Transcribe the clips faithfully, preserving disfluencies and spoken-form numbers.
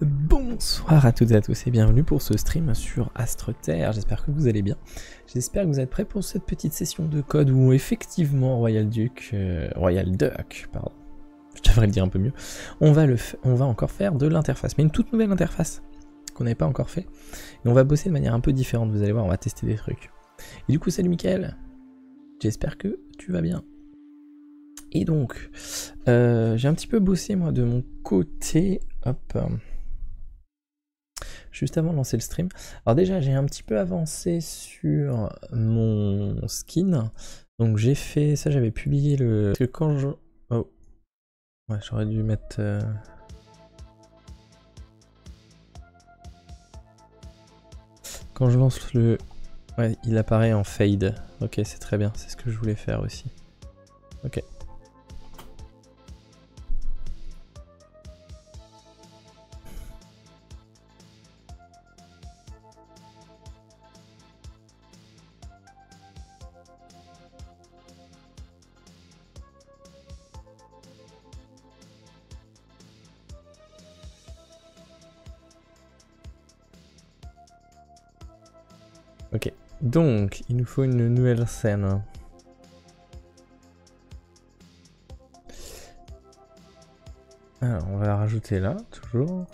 Bonsoir à toutes et à tous et bienvenue pour ce stream sur AstreTerre, j'espère que vous allez bien, j'espère que vous êtes prêts pour cette petite session de code où effectivement Royal Duck, euh, Royal Duck, pardon, je devrais le dire un peu mieux, on va, le on va encore faire de l'interface, mais une toute nouvelle interface qu'on n'avait pas encore fait, et on va bosser de manière un peu différente, vous allez voir, on va tester des trucs. Et du coup salut Mickaël, j'espère que tu vas bien. Et donc, euh, j'ai un petit peu bossé moi de mon côté, hop, juste avant de lancer le stream. Alors déjà, j'ai un petit peu avancé sur mon skin. Donc j'ai fait ça, j'avais publié le... Parce que quand je... Oh. Ouais, j'aurais dû mettre... Euh... Quand je lance le... Ouais, il apparaît en fade. Ok, c'est très bien. C'est ce que je voulais faire aussi. Ok. Ok, donc il nous faut une nouvelle scène. Alors on va la rajouter là, toujours.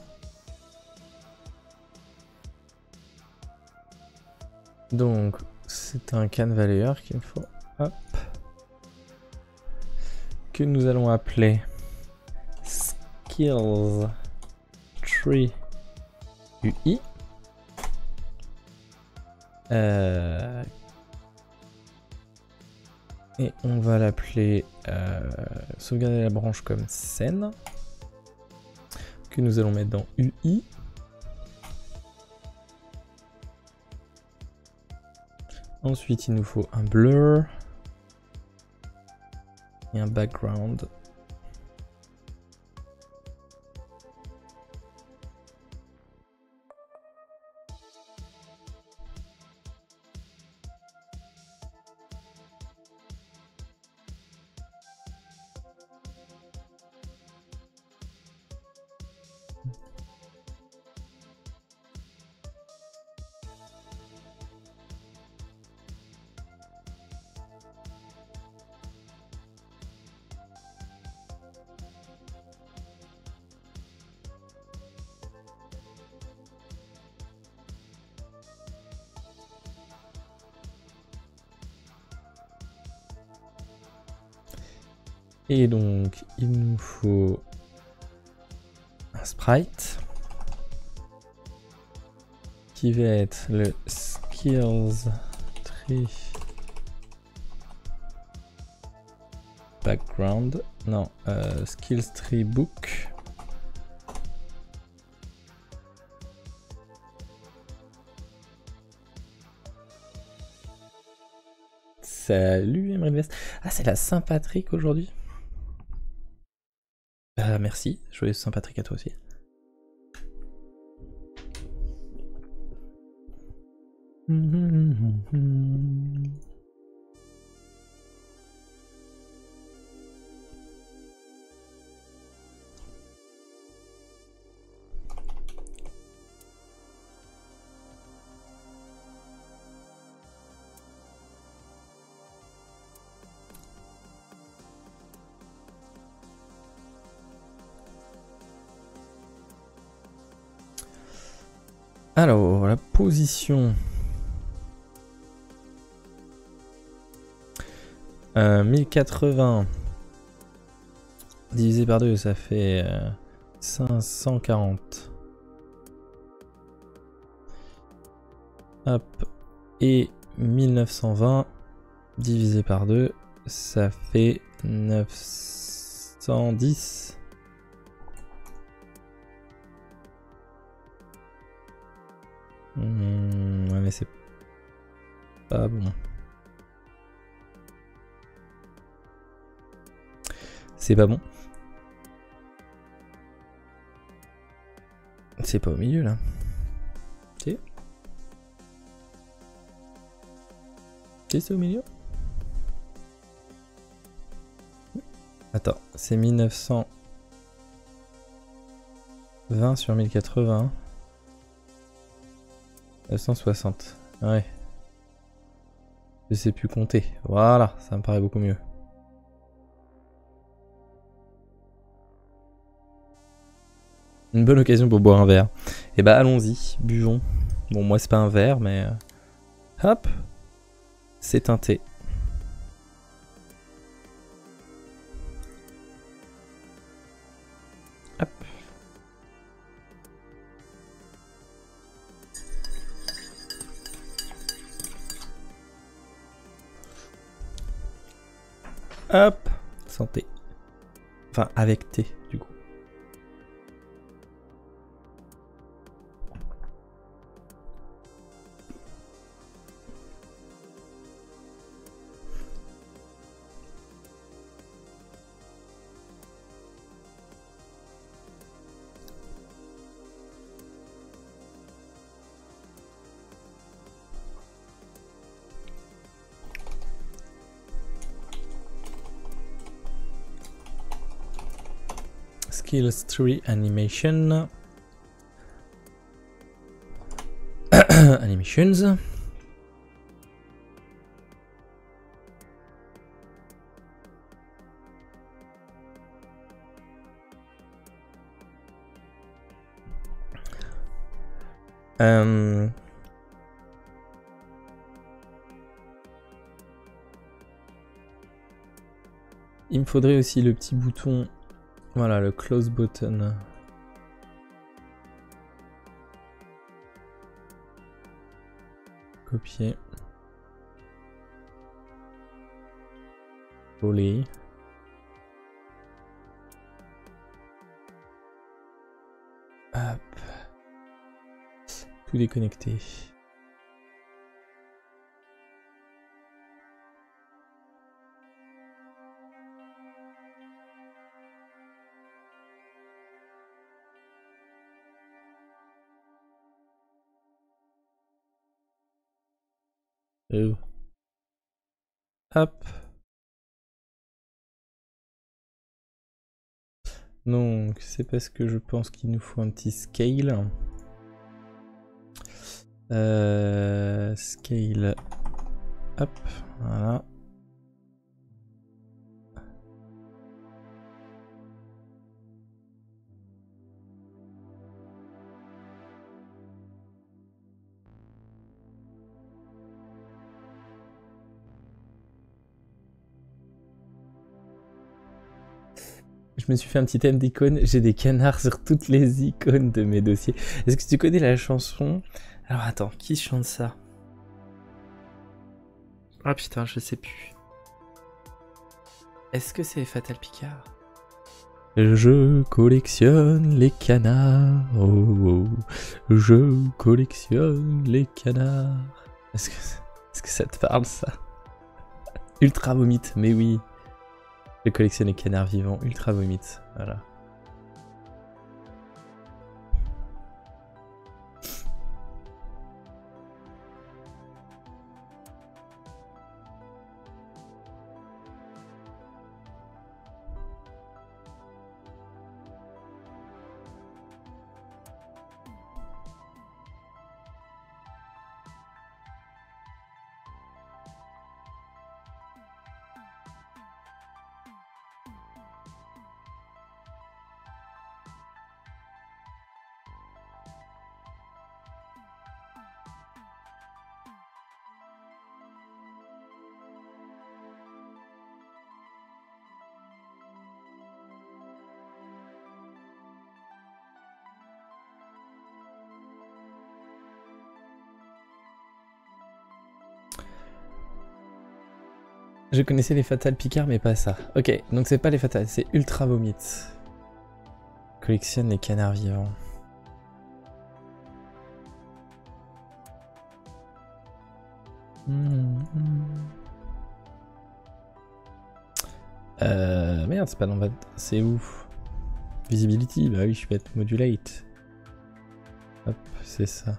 Donc c'est un canvas layer qu'il me faut, hop, que nous allons appeler skills tree U I. Euh, et on va l'appeler euh, sauvegarder la branche comme scène que nous allons mettre dans U I. Ensuite il nous faut un blur et un background. Et donc il nous faut un sprite qui va être le skills tree background, non, euh, skills tree book. Salut M-Rivest. Ah, c'est la Saint-Patrick aujourd'hui. Euh, merci, joyeux Saint-Patrick à toi aussi. Alors, la position... Euh, mille quatre-vingts divisé par deux, ça fait euh, cinq cent quarante. Hop. Et mille neuf cent vingt divisé par deux, ça fait neuf cent dix. Mmh, mais c'est pas bon. C'est pas bon. C'est pas au milieu là. Si. Si c'est au milieu. Attends, c'est mille neuf cent vingt sur mille quatre-vingts. neuf cent soixante. Ouais. Je sais plus compter. Voilà, ça me paraît beaucoup mieux. Une bonne occasion pour boire un verre. Et bah allons-y, buvons. Bon, moi c'est pas un verre, mais... Hop! C'est un thé. Hop. Hop! Santé. Enfin, avec thé, du coup. Skills three animation animations. Um, il me faudrait aussi le petit bouton. Voilà, le close button. Copier. Coller. Hop. Tout déconnecter. Euh. Hop. Donc c'est parce que je pense qu'il nous faut un petit scale. Euh, scale. Hop. Voilà. Je me suis fait un petit thème d'icônes, j'ai des canards sur toutes les icônes de mes dossiers. Est-ce que tu connais la chanson? Alors attends, qui chante ça? Ah putain, je sais plus. Est-ce que c'est Fatal Picard? Je collectionne les canards, oh, oh. Je collectionne les canards. Est-ce que, est-ce que ça te parle ça? Ultra Vomit, mais oui. Je collectionne les canards vivants, Ultra Vomit, voilà. Je connaissais les Fatal Picard, mais pas ça. Ok, donc c'est pas les Fatal, c'est Ultra Vomit. Collectionne les canards vivants. Mmh, mmh. Euh, merde, c'est pas dans... C'est où? Visibility, bah oui, je vais être modulate. Hop, c'est ça.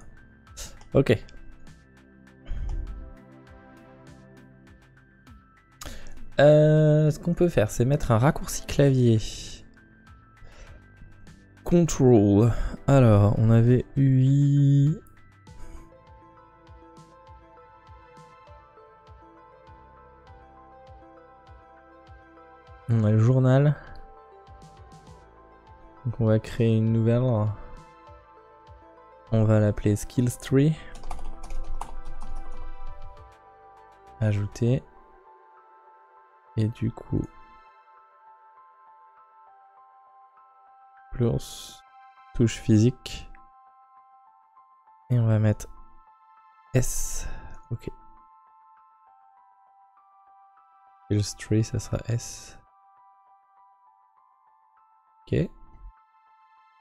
Ok. Euh, ce qu'on peut faire, c'est mettre un raccourci clavier. Control. Alors, on avait U I. On a le journal. Donc on va créer une nouvelle. On va l'appeler Skills Tree. Ajouter. Et du coup, plus touche physique. Et on va mettre S. Ok. Skills Tree, ça sera S. Ok.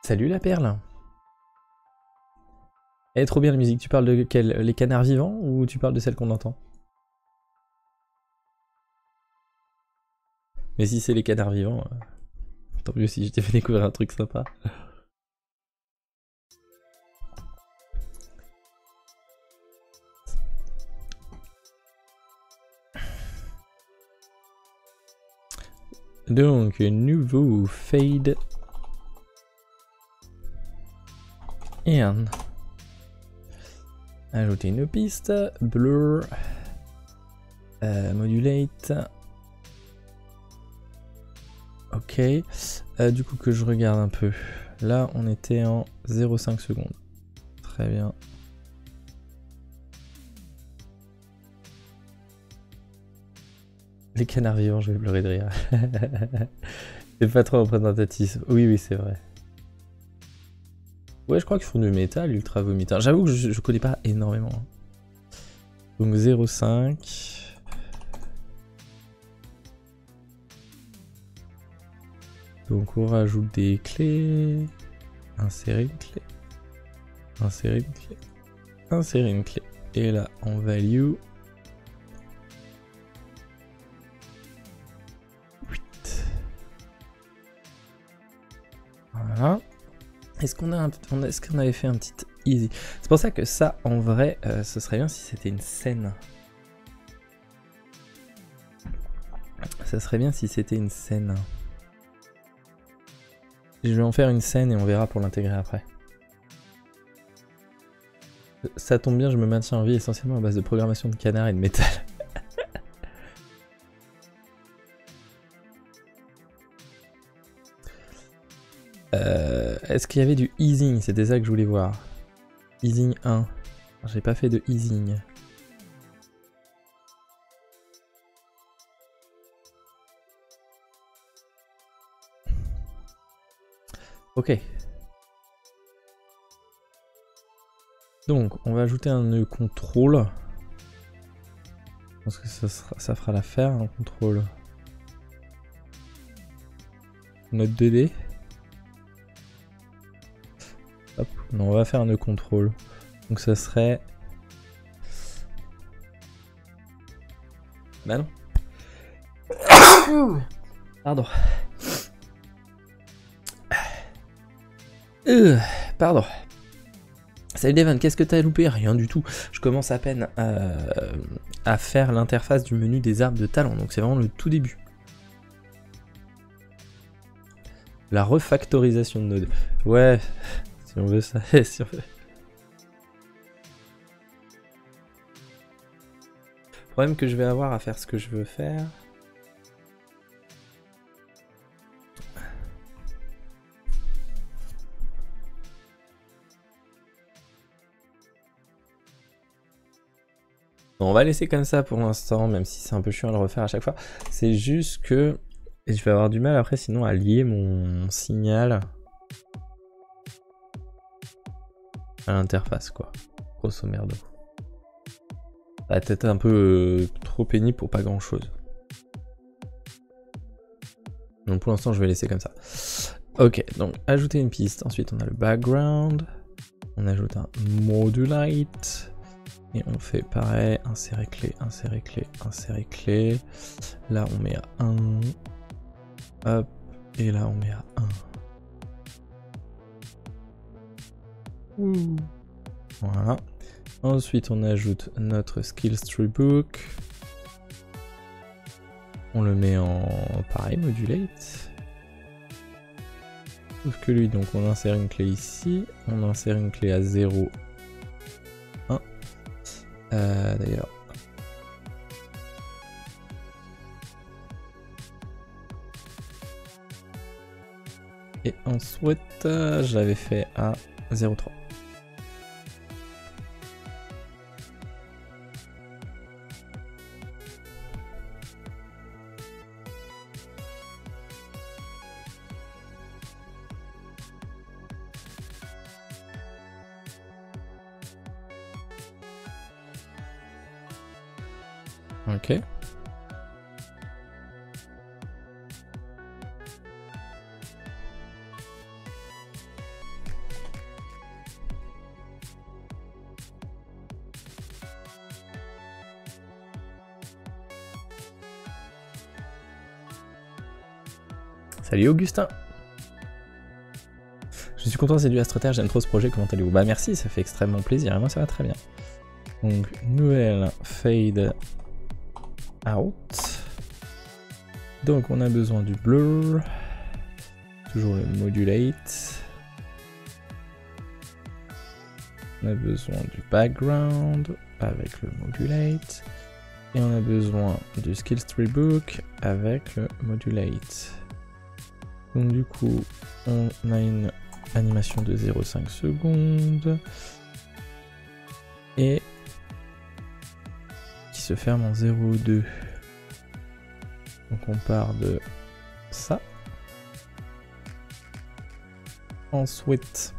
Salut la perle. Elle est trop bien la musique. Tu parles de quel? Les canards vivants ou tu parles de celle qu'on entend? Mais si c'est les canards vivants, euh, tant mieux si je t'ai fait découvrir un truc sympa. Donc, nouveau fade. In. Ajouter une piste, blur, euh, modulate, ok, euh, du coup que je regarde un peu, là on était en zéro virgule cinq secondes, très bien. Les canards vivants, je vais pleurer de rire, c'est pas trop représentatif, oui oui c'est vrai. Ouais, je crois qu'ils font du métal, ultra vomitin. J'avoue que je, je connais pas énormément. Donc zéro virgule cinq. Donc on rajoute des clés. Insérer une clé. Insérer une clé. Insérer une clé. Et là, on value. huit. Voilà. Est-ce qu'on a, est-ce qu'on avait fait un petit easy? C'est pour ça que ça, en vrai, euh, ce serait bien si c'était une scène. Ça serait bien si c'était une scène. Je vais en faire une scène et on verra pour l'intégrer après. Ça tombe bien, je me maintiens en vie essentiellement à base de programmation de canards et de métal. Euh, Est-ce qu'il y avait du easing? C'était ça que je voulais voir. Easing un. J'ai pas fait de easing. Ok. Donc, on va ajouter un nœud contrôle. Je pense que ça, sera, ça fera l'affaire, un contrôle. Note deux D. Hop, non, on va faire un nœud contrôle. Donc ça serait... Bah non. Pardon. Euh, pardon. Salut Devan, qu'est-ce que t'as loupé? Rien du tout. Je commence à peine à, à faire l'interface du menu des arbres de talent. Donc c'est vraiment le tout début. La refactorisation de node. Ouais... Si on veut ça, si on veut. Le problème que je vais avoir à faire ce que je veux faire. Bon, on va laisser comme ça pour l'instant, même si c'est un peu chiant à le refaire à chaque fois. C'est juste que et je vais avoir du mal après sinon à lier mon signal à l'interface quoi, grosso merdo. Ça va être un peu euh, trop pénible pour pas grand chose. Donc pour l'instant je vais laisser comme ça. Ok, donc ajouter une piste, ensuite on a le background, on ajoute un modulite, et on fait pareil, insérer clé, insérer clé, insérer clé, là on met à un, hop, et là on met à un. Mmh. Voilà. Ensuite on ajoute notre skills tree book. On le met en pareil, modulate. Sauf que lui, donc on insère une clé ici, on insère une clé à zéro, un. Euh, D'ailleurs. Et ensuite, je l'avais fait à zéro virgule trois. Ok. Salut Augustin. Je suis content, c'est du AstreTerre, j'aime trop ce projet, comment allez-vous? Bah merci, ça fait extrêmement plaisir, et moi ça va très bien. Donc nouvelle fade out. Donc on a besoin du blur, toujours le modulate, on a besoin du background avec le modulate, et on a besoin du skills tree book avec le modulate. Donc du coup on a une animation de zéro virgule cinq secondes et se ferme en zéro virgule deux. Donc on part de ça. Ensuite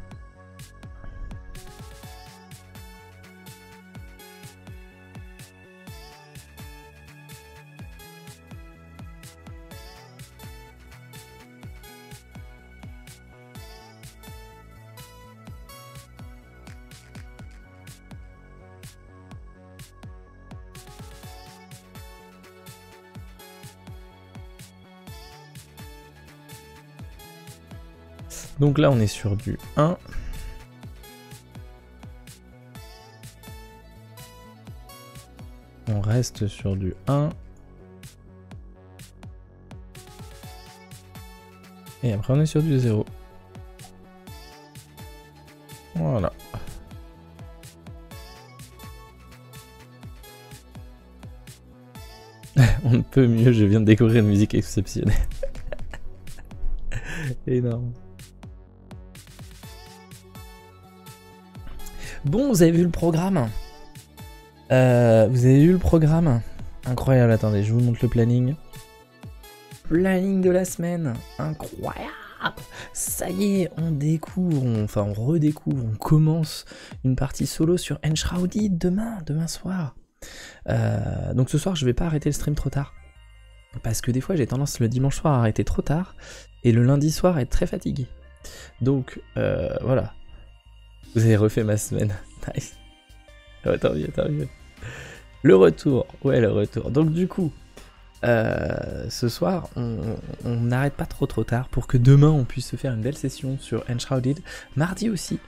Donc là on est sur du un. On reste sur du un. Et après on est sur du zéro. Voilà. On ne peut mieux, je viens de découvrir une musique exceptionnelle. Énorme. Bon, vous avez vu le programme? euh, Vous avez vu le programme? Incroyable, attendez, je vous montre le planning. Planning de la semaine, incroyable. Ça y est, on découvre, on, enfin on redécouvre, on commence une partie solo sur Enshrouded demain, demain soir. Euh, donc ce soir, je vais pas arrêter le stream trop tard. Parce que des fois, j'ai tendance le dimanche soir à arrêter trop tard, et le lundi soir à être très fatigué. Donc, euh, voilà. Vous avez refait ma semaine. Nice. Oh, tant mieux, tant mieux. Le retour. Ouais, le retour. Donc du coup, euh, ce soir, on n'arrête pas trop trop tard pour que demain, on puisse se faire une belle session sur Enshrouded. Mardi aussi,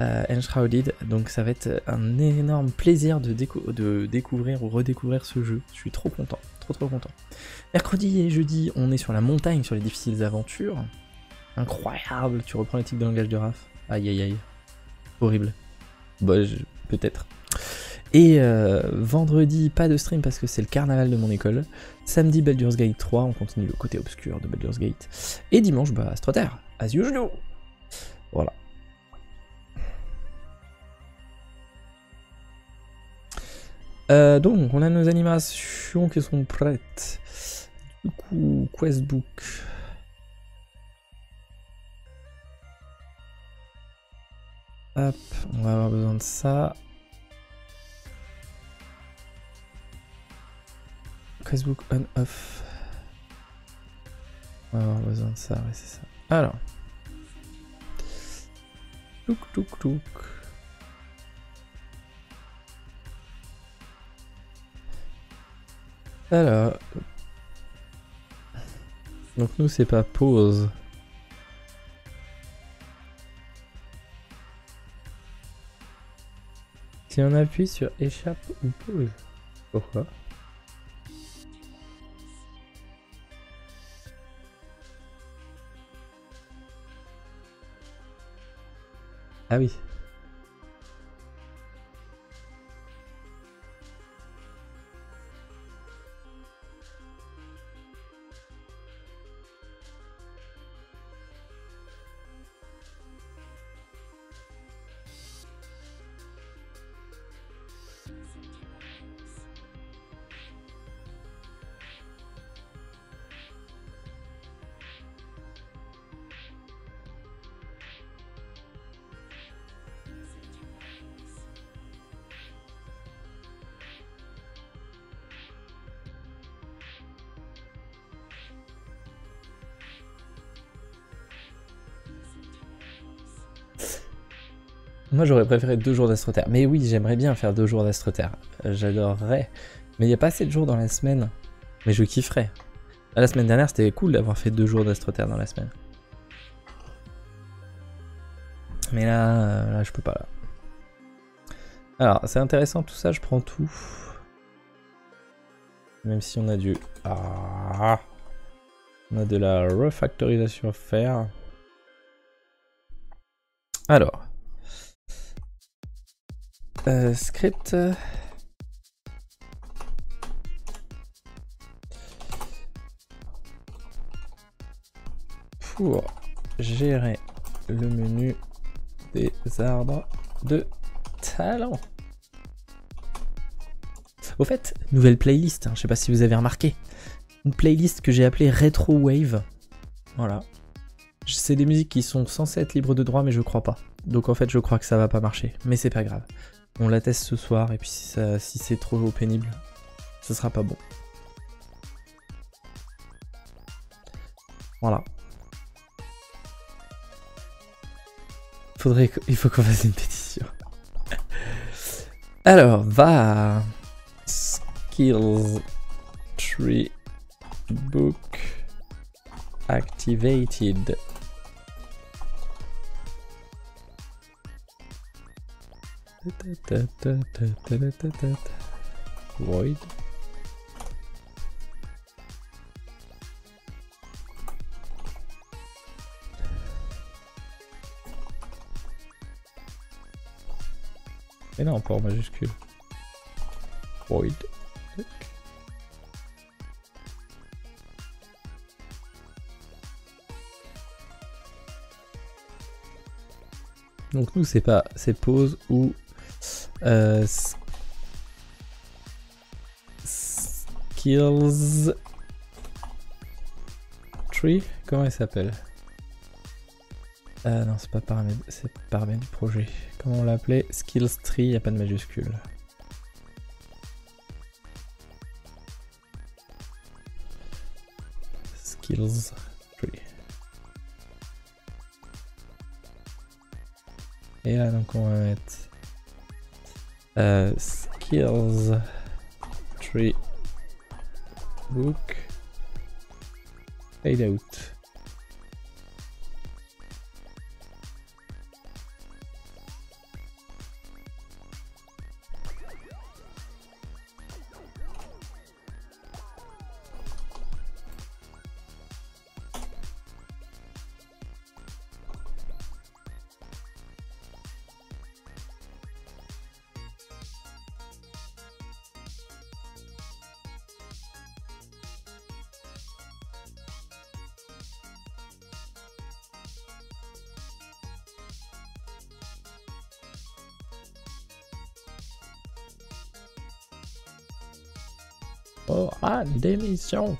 euh, Enshrouded. Donc ça va être un énorme plaisir de, déco de découvrir ou redécouvrir ce jeu. Je suis trop content, trop trop content. Mercredi et jeudi, on est sur la montagne, sur les difficiles aventures. Incroyable. Tu reprends les tics de langage de Raf. Aïe, aïe, aïe. Horrible. Bon, peut-être. Et euh, vendredi, pas de stream parce que c'est le carnaval de mon école. Samedi, Baldur's Gate trois, on continue le côté obscur de Baldur's Gate. Et dimanche, bah, AstreTerre, as usual. Voilà. Euh, donc, on a nos animations qui sont prêtes. Du coup, Questbook. Hop, on va avoir besoin de ça. Questbook on off. On va avoir besoin de ça, ouais, c'est ça. Alors. Touc, touc, touc. Alors. Donc nous, c'est pas pause. Si on appuie sur échappe ou pause. Pourquoi ? Ah oui. Moi j'aurais préféré deux jours d'AstreTerre. Mais oui, j'aimerais bien faire deux jours d'AstreTerre. J'adorerais. Mais il n'y a pas assez de jours dans la semaine. Mais je kifferais. La semaine dernière, c'était cool d'avoir fait deux jours d'AstreTerre dans la semaine. Mais là, là je peux pas là. Alors, c'est intéressant tout ça, je prends tout. Même si on a du... Ah, on a de la refactorisation à faire. Alors... Euh, script. Pour gérer le menu des arbres de talent. Au fait, nouvelle playlist, hein, je ne sais pas si vous avez remarqué. Une playlist que j'ai appelée Retro Wave. Voilà. C'est des musiques qui sont censées être libres de droit, mais je crois pas. Donc en fait, je crois que ça va pas marcher. Mais c'est pas grave. On la teste ce soir, et puis si, si c'est trop pénible, ce sera pas bon. Voilà. Faudrait qu il faut qu'on fasse une pétition. Alors, va... Skills... Tree... Book... Activated... Void. Et non, pas en majuscule. Void. Donc nous c'est pas c'est pause ou Euh, skills tree, comment il s'appelle? Ah non, c'est pas paramètre, c'est paramètre du projet. Comment on l'appelait? Skills tree, y a pas de majuscule. Skills tree. Et là donc on va mettre Euh, skills tree book fade out. Oh, ah, démission.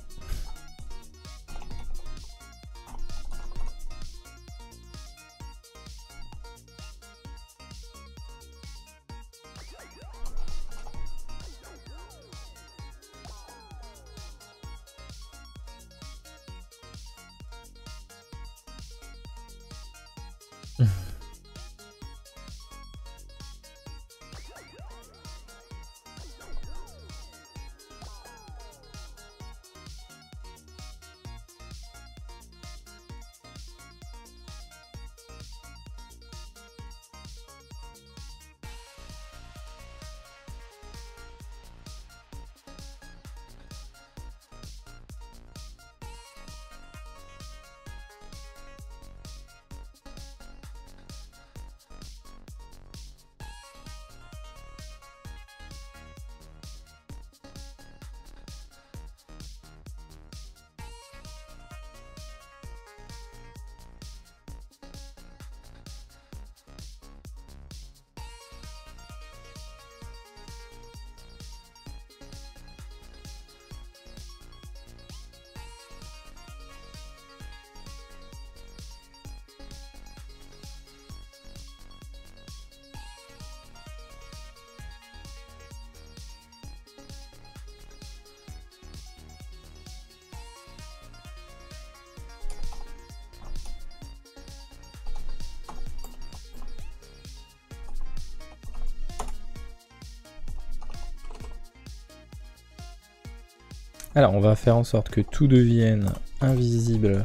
Alors on va faire en sorte que tout devienne invisible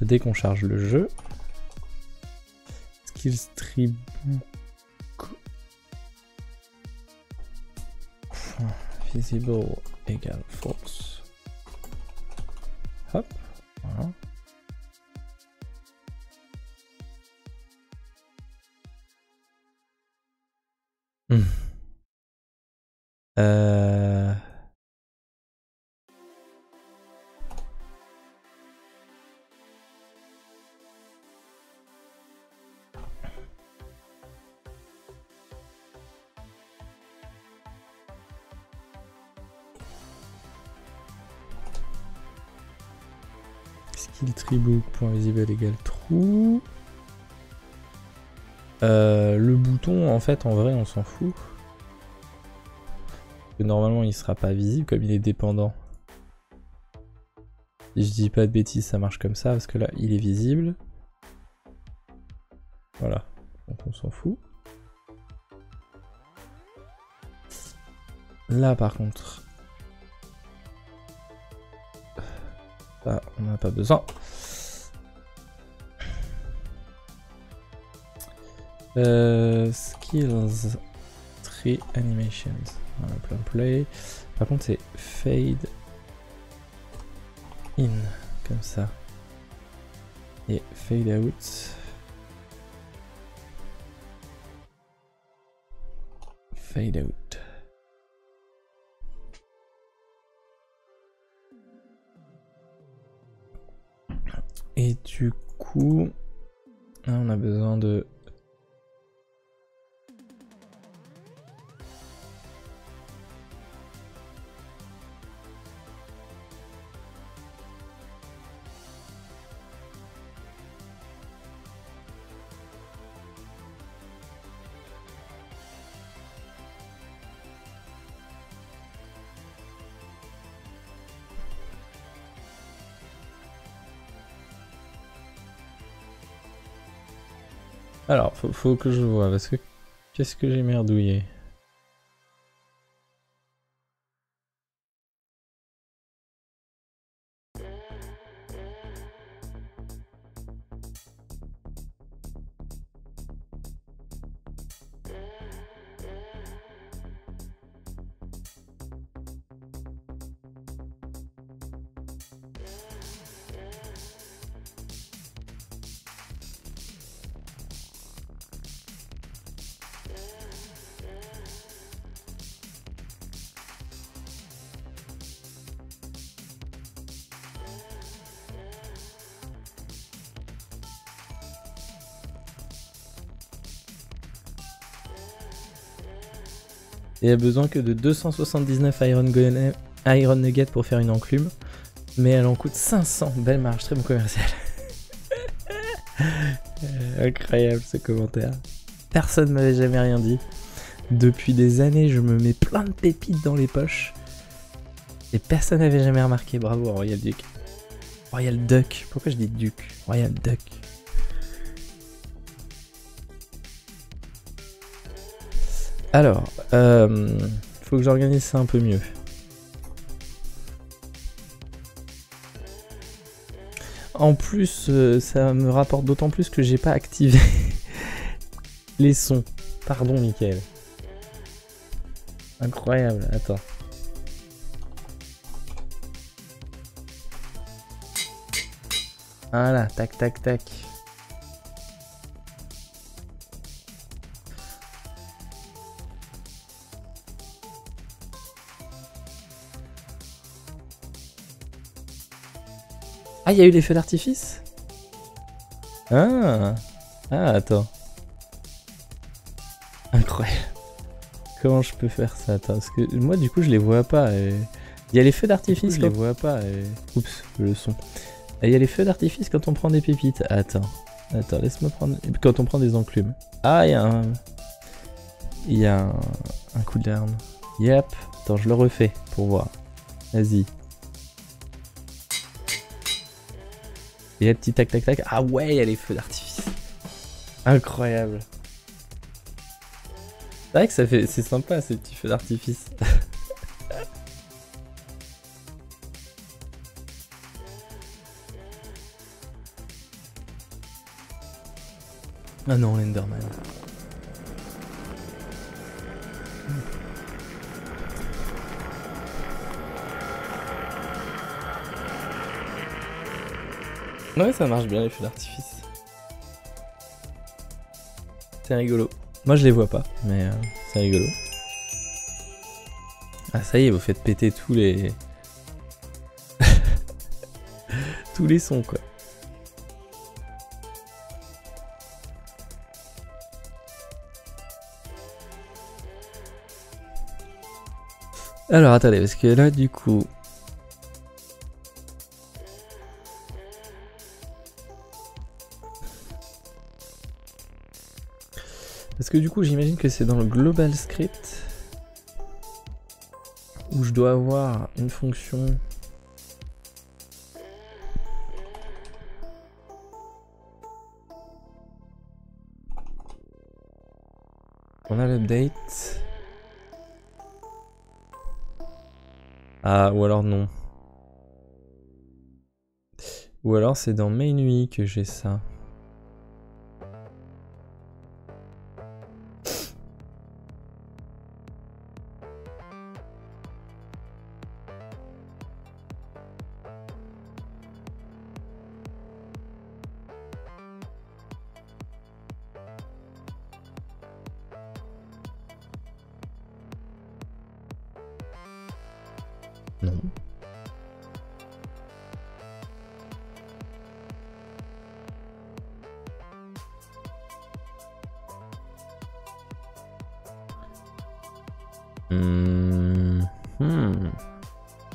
dès qu'on charge le jeu. Skills Tree Book. Visible égale force. Hop. Voilà. Hum. Euh... Skill Tribook point visible égale trou. Euh, le bouton, en fait, en vrai, on s'en fout. Parce que normalement, il sera pas visible comme il est dépendant. Si je dis pas de bêtises, ça marche comme ça, parce que là, il est visible. Voilà, donc on s'en fout. Là, par contre... ça, on n'a pas besoin. Euh, skills Tree Animations. Voilà, plein play. Par contre, c'est Fade In, comme ça. Et Fade Out. Fade Out. Et du coup, là, on a besoin de... Alors, faut, faut que je vois, parce que qu'est-ce que j'ai merdouillé? Il n'y a besoin que de deux cent soixante-dix-neuf Iron, Iron Nugget pour faire une enclume, mais elle en coûte cinq cents. Belle marge, très bon commercial. Incroyable ce commentaire. Personne ne m'avait jamais rien dit. Depuis des années, je me mets plein de pépites dans les poches. Et personne n'avait jamais remarqué. Bravo, Royal Duck. Royal Duck. Pourquoi je dis Duc? Royal Duck. Alors, euh, faut que j'organise ça un peu mieux. En plus, euh, ça me rapporte d'autant plus que j'ai pas activé les sons. Pardon, Mickaël. Incroyable, attends. Voilà, tac, tac, tac. Ah, il y a eu les feux d'artifice? Ah. Ah, attends. Incroyable. Comment je peux faire ça? Attends, parce que moi, du coup, je les vois pas. Et... il y a les feux d'artifice, je les vois pas. Et... oups, le son. Et il y a les feux d'artifice quand on prend des pépites. Attends, attends, laisse-moi prendre... quand on prend des enclumes. Ah, il y a un... il y a un, un coup d'arme. Yep. Attends, je le refais pour voir. Vas-y. Et là, petit tac tac tac. Ah ouais, il y a les feux d'artifice. Incroyable. C'est vrai que ça fait, c'est sympa ces petits feux d'artifice. Ah non, l'Enderman. Ouais, ça marche bien les feux d'artifice. C'est rigolo. Moi je les vois pas, mais euh, c'est rigolo. Ah ça y est, vous faites péter tous les... tous les sons quoi. Alors attendez, parce que là du coup... Parce que du coup j'imagine que c'est dans le global script où je dois avoir une fonction on a l'update ah ou alors non ou alors c'est dans mainui que j'ai ça.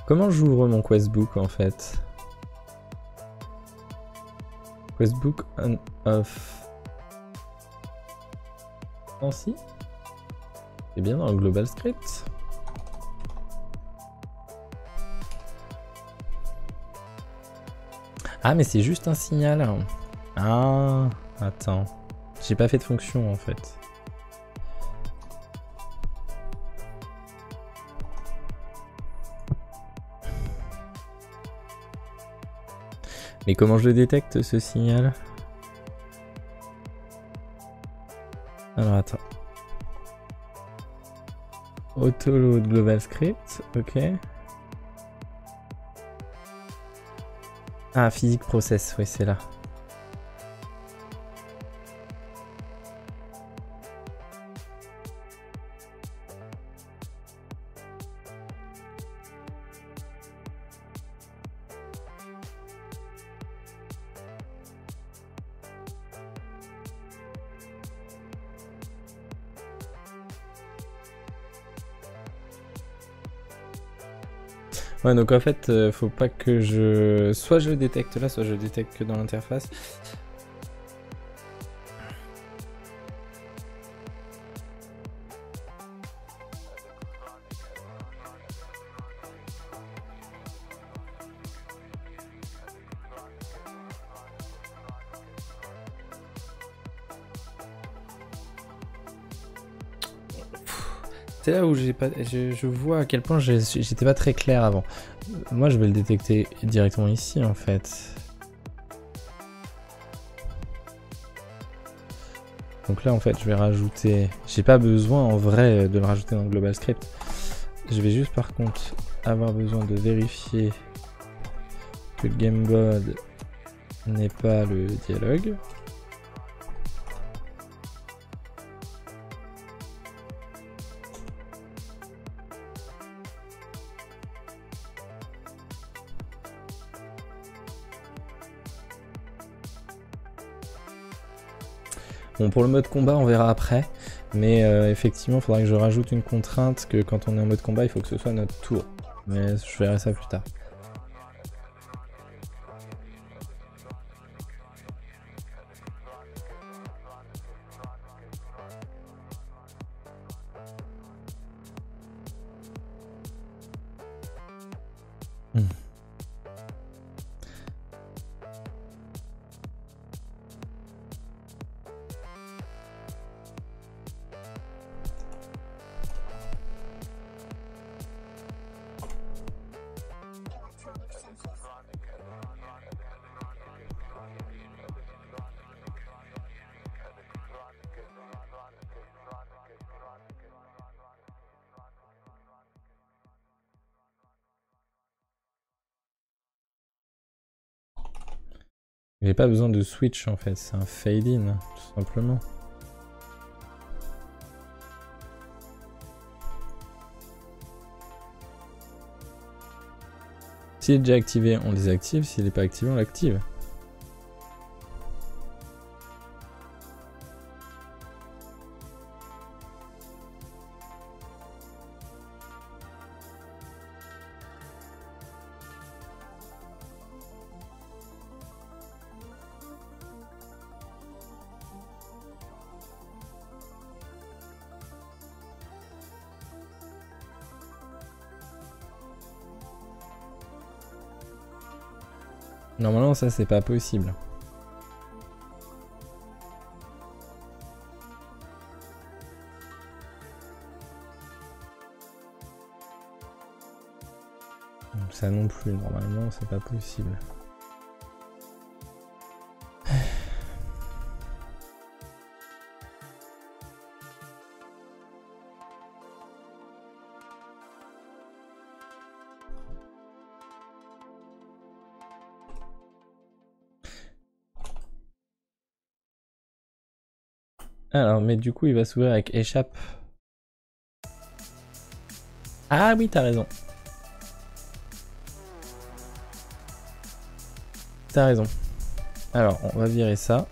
Comment j'ouvre mon questbook en fait? Questbook on off. Ah si. C'est bien dans le global script. Ah mais c'est juste un signal. Ah attends. J'ai pas fait de fonction en fait. Mais comment je le détecte ce signal? Alors attends. Autoload global script, ok. Ah, physique process, oui c'est là. Ouais, donc en fait, euh, faut pas que je... Soit je le détecte là, soit je le détecte que dans l'interface. C'est là où j'ai pas, je, je vois à quel point j'étais pas très clair avant. Moi, je vais le détecter directement ici, en fait. Donc là, en fait, je vais rajouter... J'ai pas besoin, en vrai, de le rajouter dans le global script. Je vais juste, par contre, avoir besoin de vérifier que le gamebod n'est pas le dialogue. Bon, pour le mode combat, on verra après, mais euh, effectivement, il faudra que je rajoute une contrainte que quand on est en mode combat, il faut que ce soit notre tour. Mais je verrai ça plus tard. J'ai pas besoin de switch en fait, c'est un fade-in, tout simplement. S'il est déjà activé, on désactive. S'il n'est pas activé, on l'active. Normalement, ça, c'est pas possible. Donc ça non plus, normalement, c'est pas possible. Alors, mais du coup, il va s'ouvrir avec échappe. Ah oui, t'as raison. T'as raison. Alors, on va virer ça.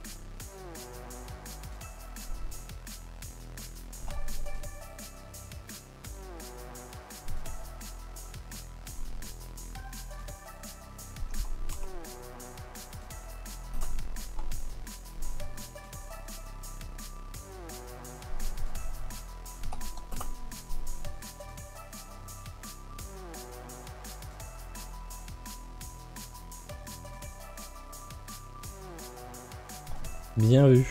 Bien vu.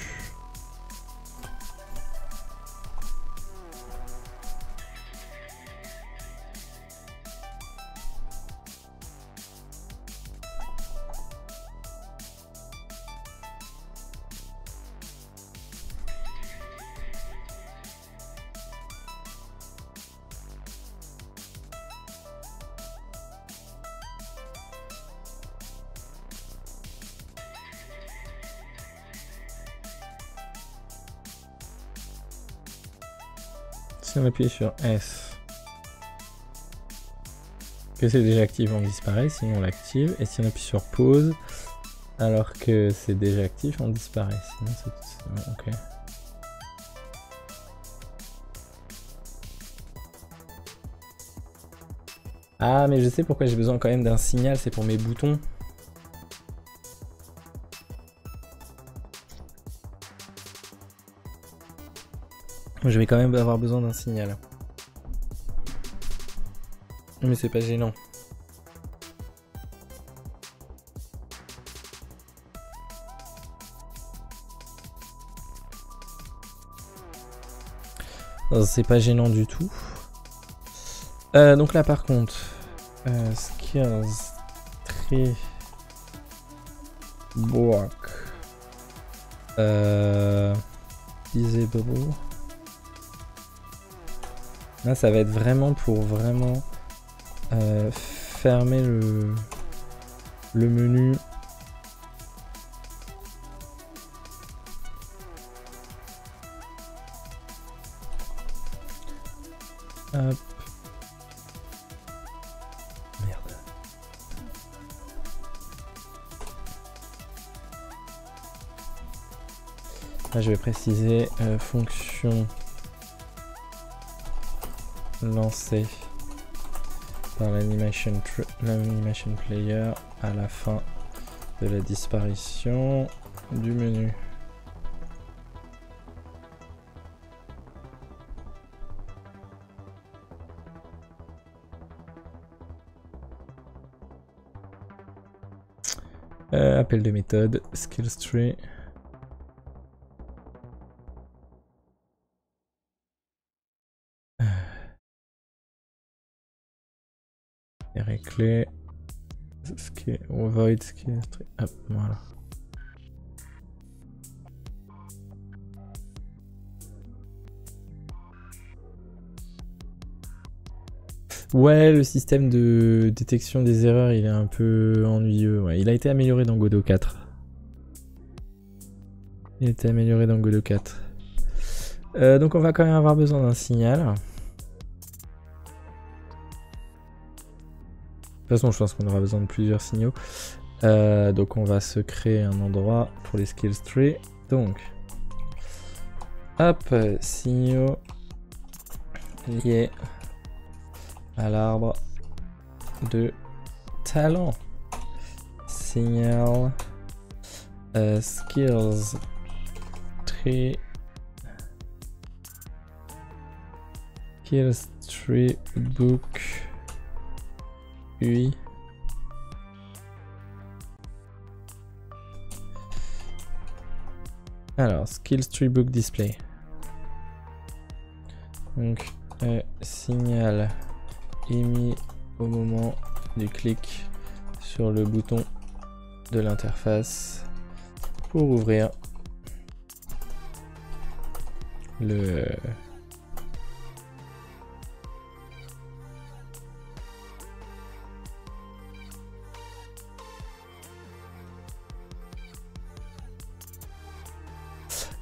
Si on appuie sur S, que c'est déjà actif, on disparaît, sinon on l'active. Et si on appuie sur pause, alors que c'est déjà actif, on disparaît. Sinon c'est tout... ok. Ah, mais je sais pourquoi j'ai besoin quand même d'un signal, c'est pour mes boutons. Je vais quand même avoir besoin d'un signal. Mais c'est pas gênant. C'est pas gênant du tout. Euh, donc là par contre, euh, skills, tree, block, euh, disable. Là, ça va être vraiment pour vraiment euh, fermer le, le menu. Hop. Merde. Là, je vais préciser euh, fonction lancé par l'animation player à la fin de la disparition du menu. Euh, appel de méthode, skills tree. Clé, void, hop, voilà. Ouais, le système de détection des erreurs, il est un peu ennuyeux. Ouais. Il a été amélioré dans Godot quatre. Il était amélioré dans Godot quatre. Euh, donc on va quand même avoir besoin d'un signal. De toute façon je pense qu'on aura besoin de plusieurs signaux. Euh, donc on va se créer un endroit pour les skills tree. Donc hop, signaux liés à l'arbre de talent. Signal euh, skills tree. Skills tree book U I. Alors, skills tree book display. Donc, euh, signal émis au moment du clic sur le bouton de l'interface pour ouvrir le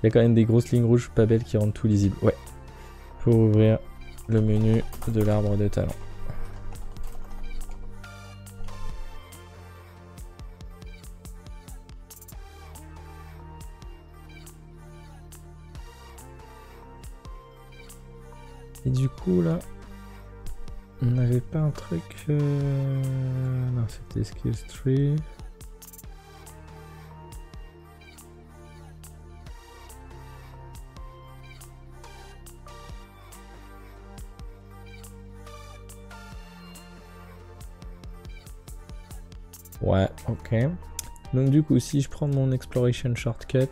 il y a quand même des grosses lignes rouges pas belles qui rendent tout lisible, ouais, pour ouvrir le menu de l'arbre de talent. Et du coup là, on n'avait pas un truc... Euh... Non, c'était skills tree. Ouais, ok. Donc du coup, si je prends mon exploration shortcut...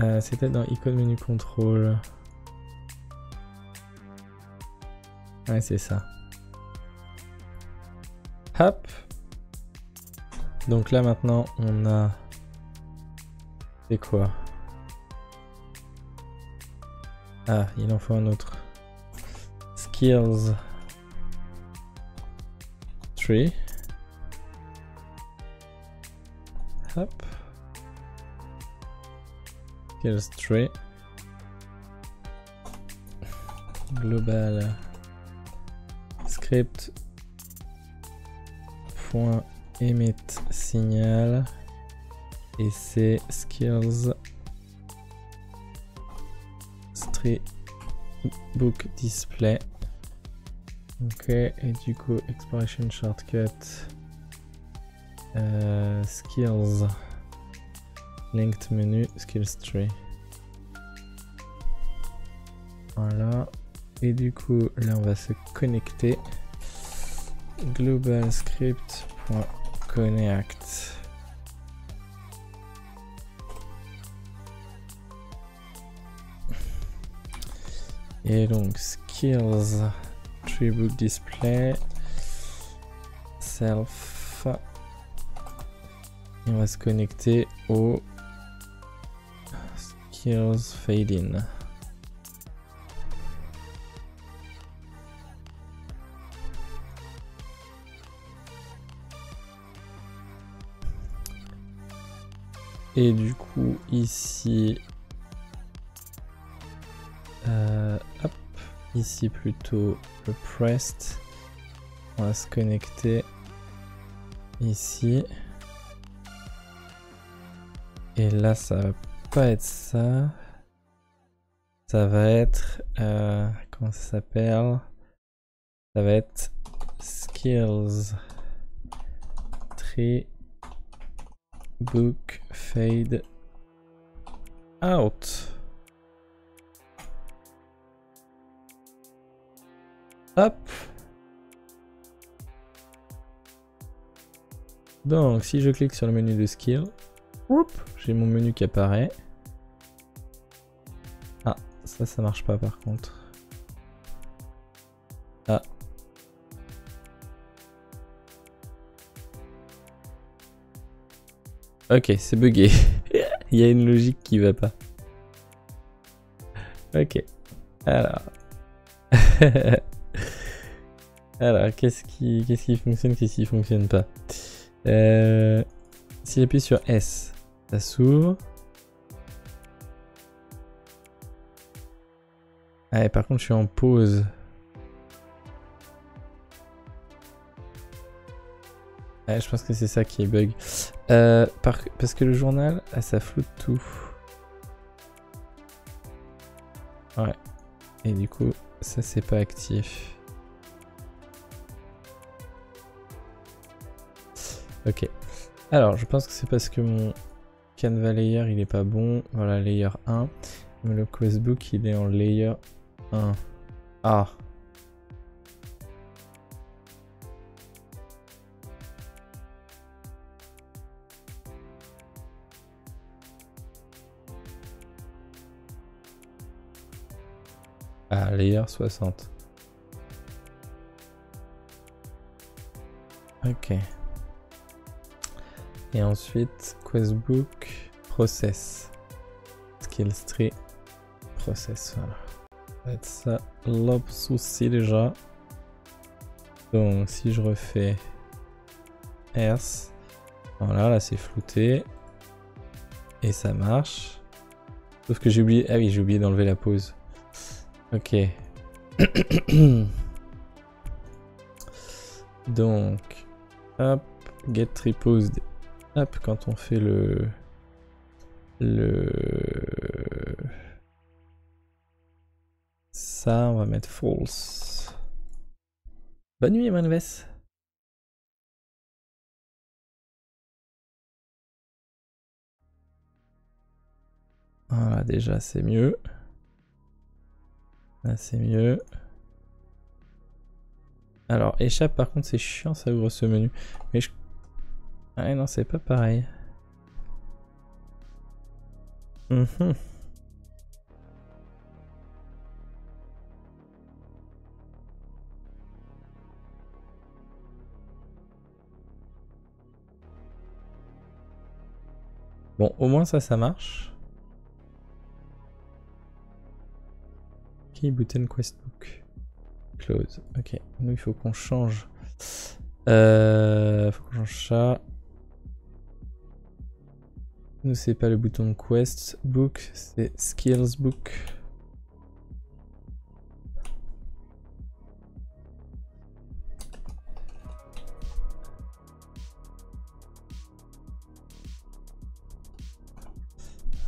Euh, c'était dans icône menu contrôle. Ouais, c'est ça. Hop. Donc là maintenant, on a... C'est quoi? Ah, il en faut un autre. Skills tree. Hop. Skills tree. Global script. Point emit signal. Et c'est skills tree book display. Ok, et du coup exploration shortcut euh, skills linked menu skills tree. Voilà, et du coup là on va se connecter global script.connect. Et donc skills tree book display self, et on va se connecter au skills fade in. Et du coup ici Euh, hop, ici plutôt le pressed, on va se connecter ici, et là ça va pas être ça, ça va être, euh, comment ça s'appelle, ça va être skills tree book fade out. Hop. Donc si je clique sur le menu de skill, j'ai mon menu qui apparaît. Ah, ça ça marche pas par contre. Ah. Ok, c'est bugué. Il y a une logique qui va pas. Ok. Alors. Alors, qu'est-ce qui, qu'est-ce qui fonctionne, qu'est-ce qui fonctionne pas? euh, Si j'appuie sur S, ça s'ouvre. Ah, et par contre, je suis en pause. Ah, je pense que c'est ça qui est bug. Euh, par, parce que le journal, ah, ça floute tout. Ouais. Et du coup, ça, c'est pas actif. Ok. Alors, je pense que c'est parce que mon Canva Layer, il est pas bon. Voilà, Layer un. Mais le Questbook, il est en Layer un. Ah. Ah, Layer soixante. Ok. Et ensuite, Questbook, Process. Skills tree, Process. Voilà. Ça va être ça, l'obsouci déjà. Donc, si je refais Earth, voilà, là c'est flouté. Et ça marche. Sauf que j'ai oublié. Ah oui, j'ai oublié d'enlever la pause. Ok. Donc, hop, get reposed. Hop, quand on fait le le ça, on va mettre false. Bonne nuit, M-Rivest. Voilà, déjà c'est mieux. Là c'est mieux. Alors échappe, par contre c'est chiant, ça ouvre ce menu. Mais je... Ah non, c'est pas pareil. Mmh. Bon, au moins ça, ça marche. Button Questbook Close. Ok, nous il faut qu'on change. Euh, faut qu'on change ça. Nous c'est pas le bouton Quest Book, c'est Skills Book.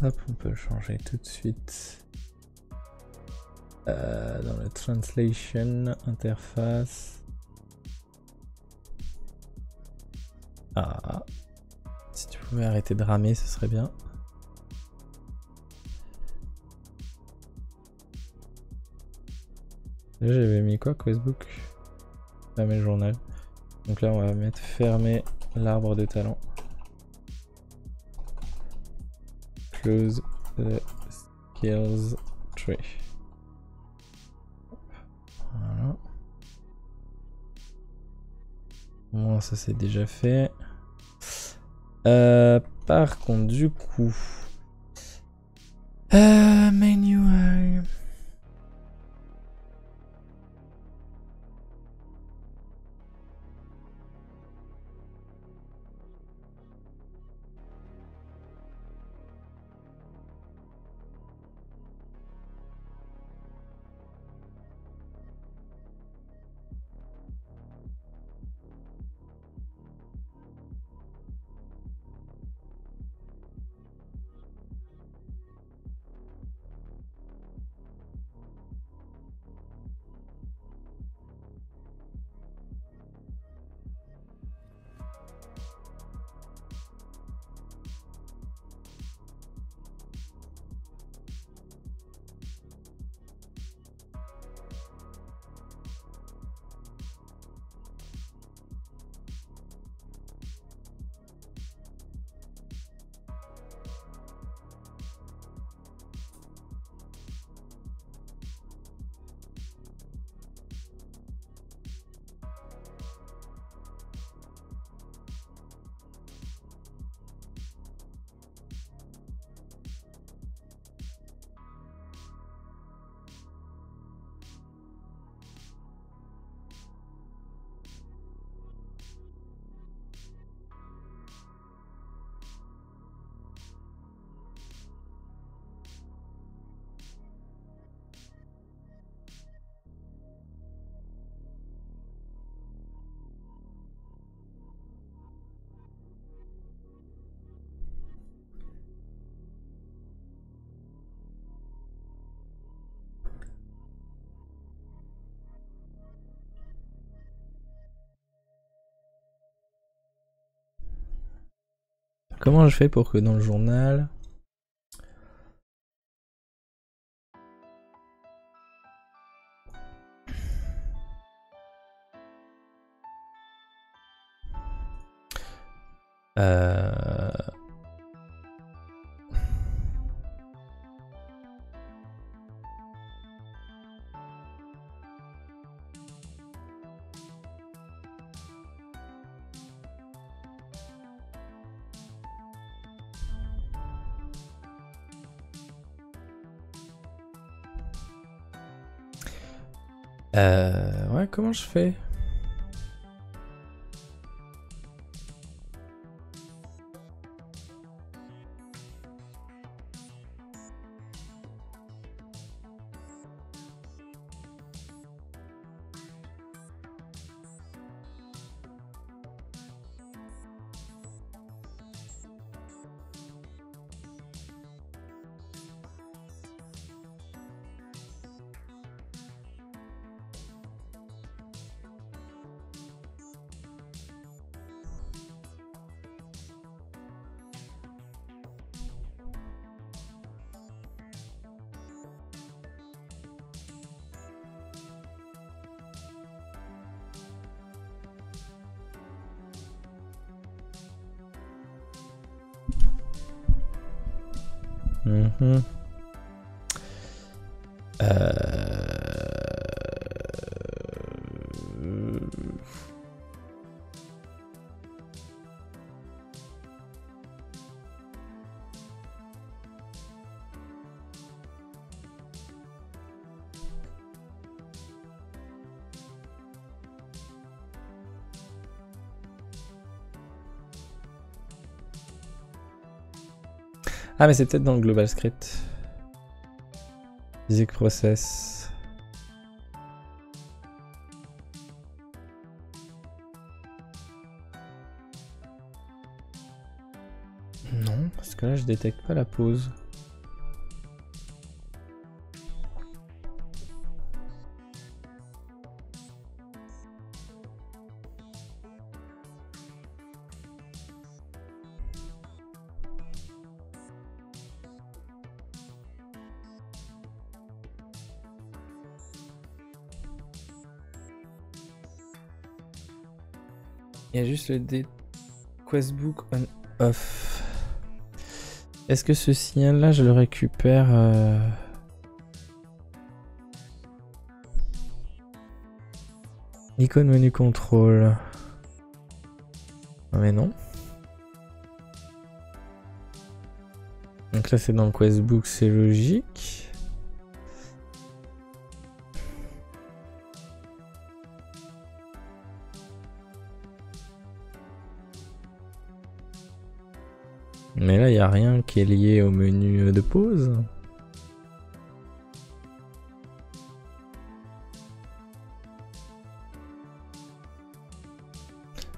Hop, on peut le changer tout de suite. Euh, dans le translation interface. Ah, si tu pouvais arrêter de ramer, ce serait bien. Là, j'avais mis quoi? Questbook. Fermer le journal. Donc là, on va mettre fermer l'arbre de talent. Close the skills tree. Voilà. Bon, ça c'est déjà fait. Euh, par contre, du coup... Euh, manual... Comment je fais pour que dans le journal... Euh... Euh, ouais, comment je fais? Mmh. Euh... Ah mais c'est peut-être dans le global script. Physique process. Non, parce que là je détecte pas la pause. Il y a juste le dé questbook on off. Est-ce que ce signal là je le récupère euh... Icône menu contrôle. Non mais non. Donc là c'est dans le questbook, c'est logique. Mais là, il n'y a rien qui est lié au menu de pause.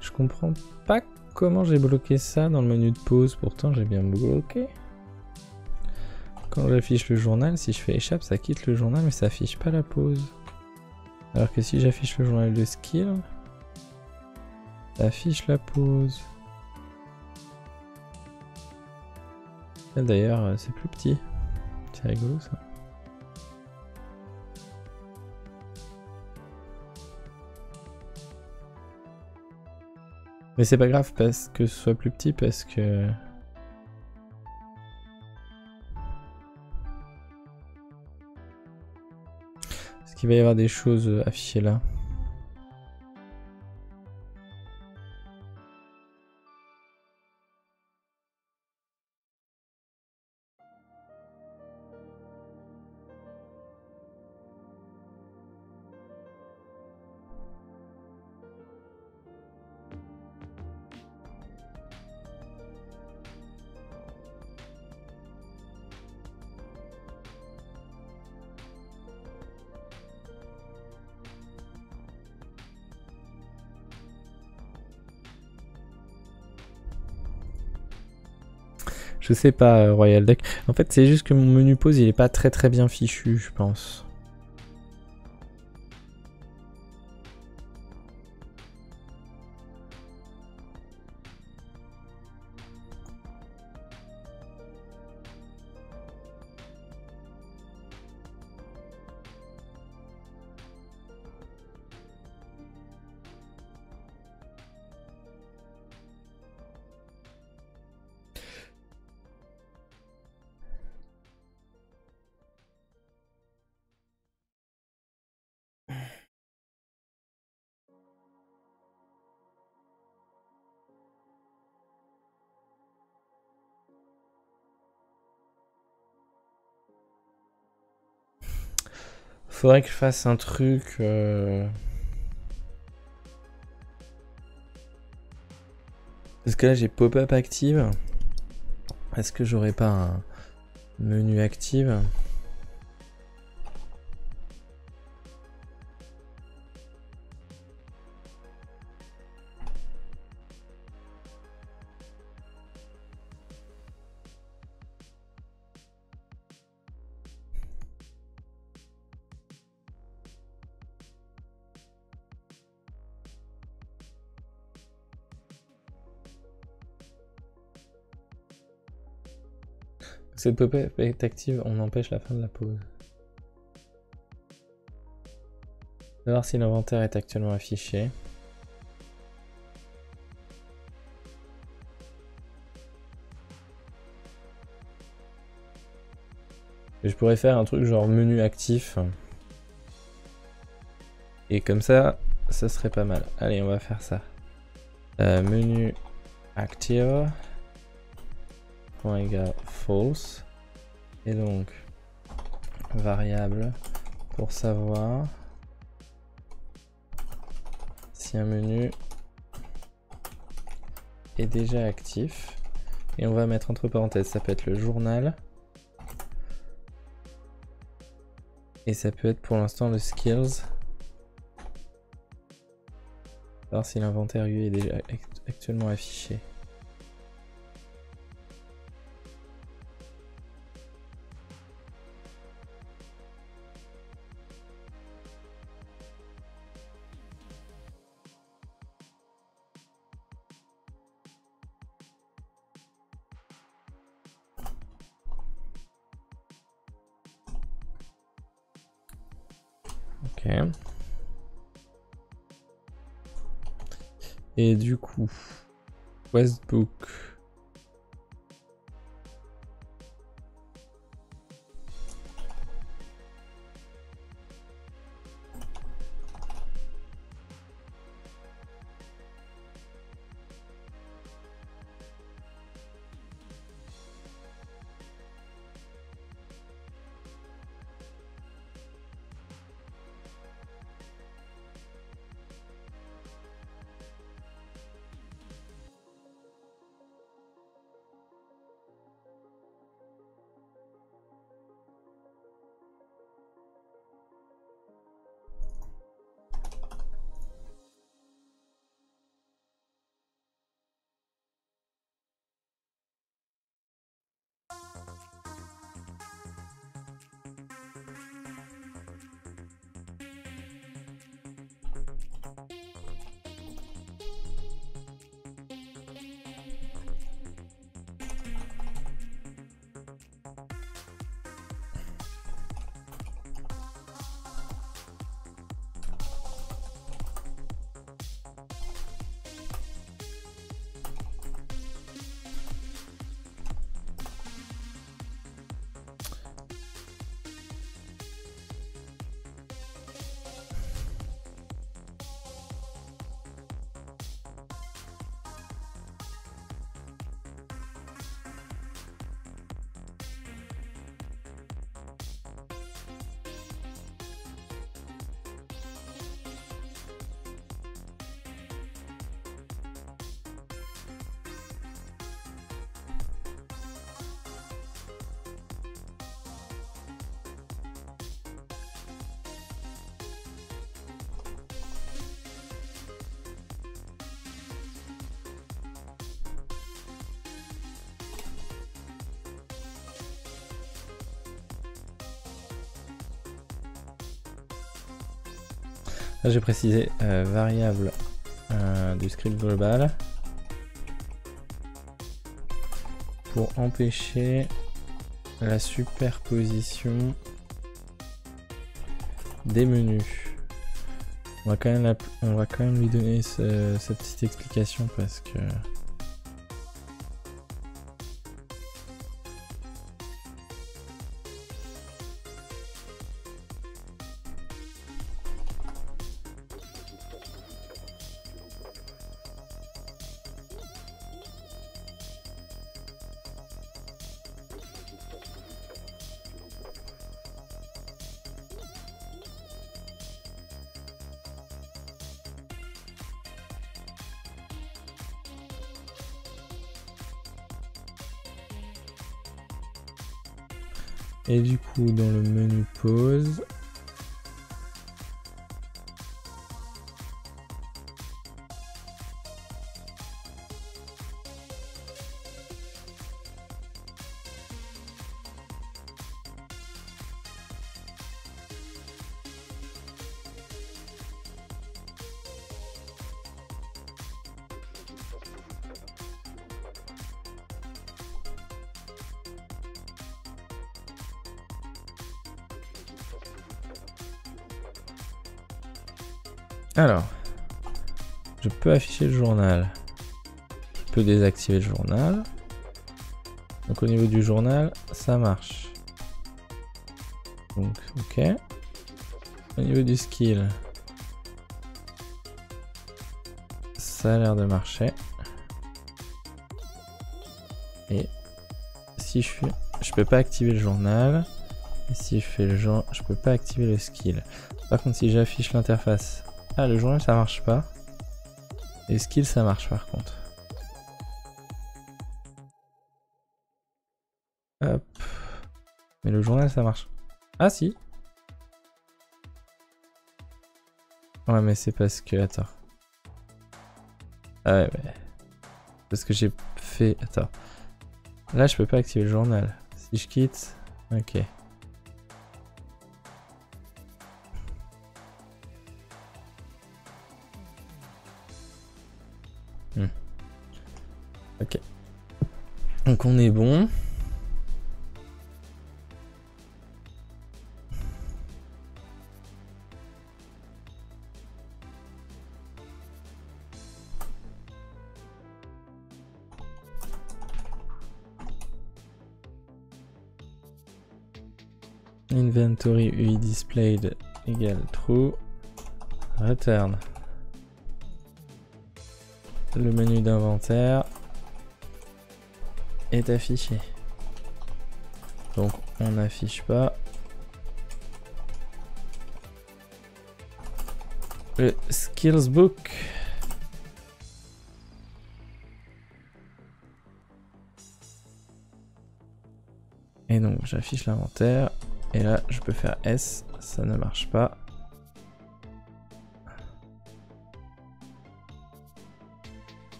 Je comprends pas comment j'ai bloqué ça dans le menu de pause. Pourtant, j'ai bien bloqué. Quand j'affiche le journal, si je fais échappe, ça quitte le journal, mais ça affiche pas la pause. Alors que si j'affiche le journal de skill, ça affiche la pause. D'ailleurs, c'est plus petit. C'est rigolo ça. Mais c'est pas grave parce que ce soit plus petit parce que... Parce qu'il va y avoir des choses affichées là. Je sais pas, euh, Royal Duck. En fait, c'est juste que mon menu pause, il est pas très très bien fichu, je pense. Faudrait que je fasse un truc... Euh... Parce que là j'ai pop-up active. Est-ce que j'aurais pas un menu active ? Cette pop-up est active, on empêche la fin de la pause. On va voir si l'inventaire est actuellement affiché. Et je pourrais faire un truc genre menu actif. Et comme ça, ça serait pas mal. Allez, on va faire ça. Euh, menu active. Égal false, et donc variable pour savoir si un menu est déjà actif, et on va mettre entre parenthèses, ça peut être le journal et ça peut être pour l'instant le skills. Alors si l'inventaire U est déjà act- actuellement affiché. Et du coup, Westbook. Là, j'ai précisé euh, variable euh, du script global pour empêcher la superposition des menus. On va quand même, la, on va quand même lui donner ce, cette petite explication parce que... Et du coup, dans le menu pause, alors, je peux afficher le journal, je peux désactiver le journal, donc au niveau du journal, ça marche. Donc, ok. Au niveau du skill, ça a l'air de marcher. Et si je suis, je peux pas activer le journal, et si je fais le genre, je peux pas activer le skill. Par contre, si j'affiche l'interface, ah, le journal ça marche pas. Et skill ça marche par contre. Hop. Mais le journal ça marche. Ah si. Ouais mais c'est parce que... Attends. Ah ouais mais... Parce que j'ai fait... Attends. Là je peux pas activer le journal. Si je quitte... Ok. Ok, donc on est bon. Inventory U I displayed égale true. Return. Le menu d'inventaire est affiché, donc on n'affiche pas le skills book. Et donc j'affiche l'inventaire et là je peux faire S, ça ne marche pas.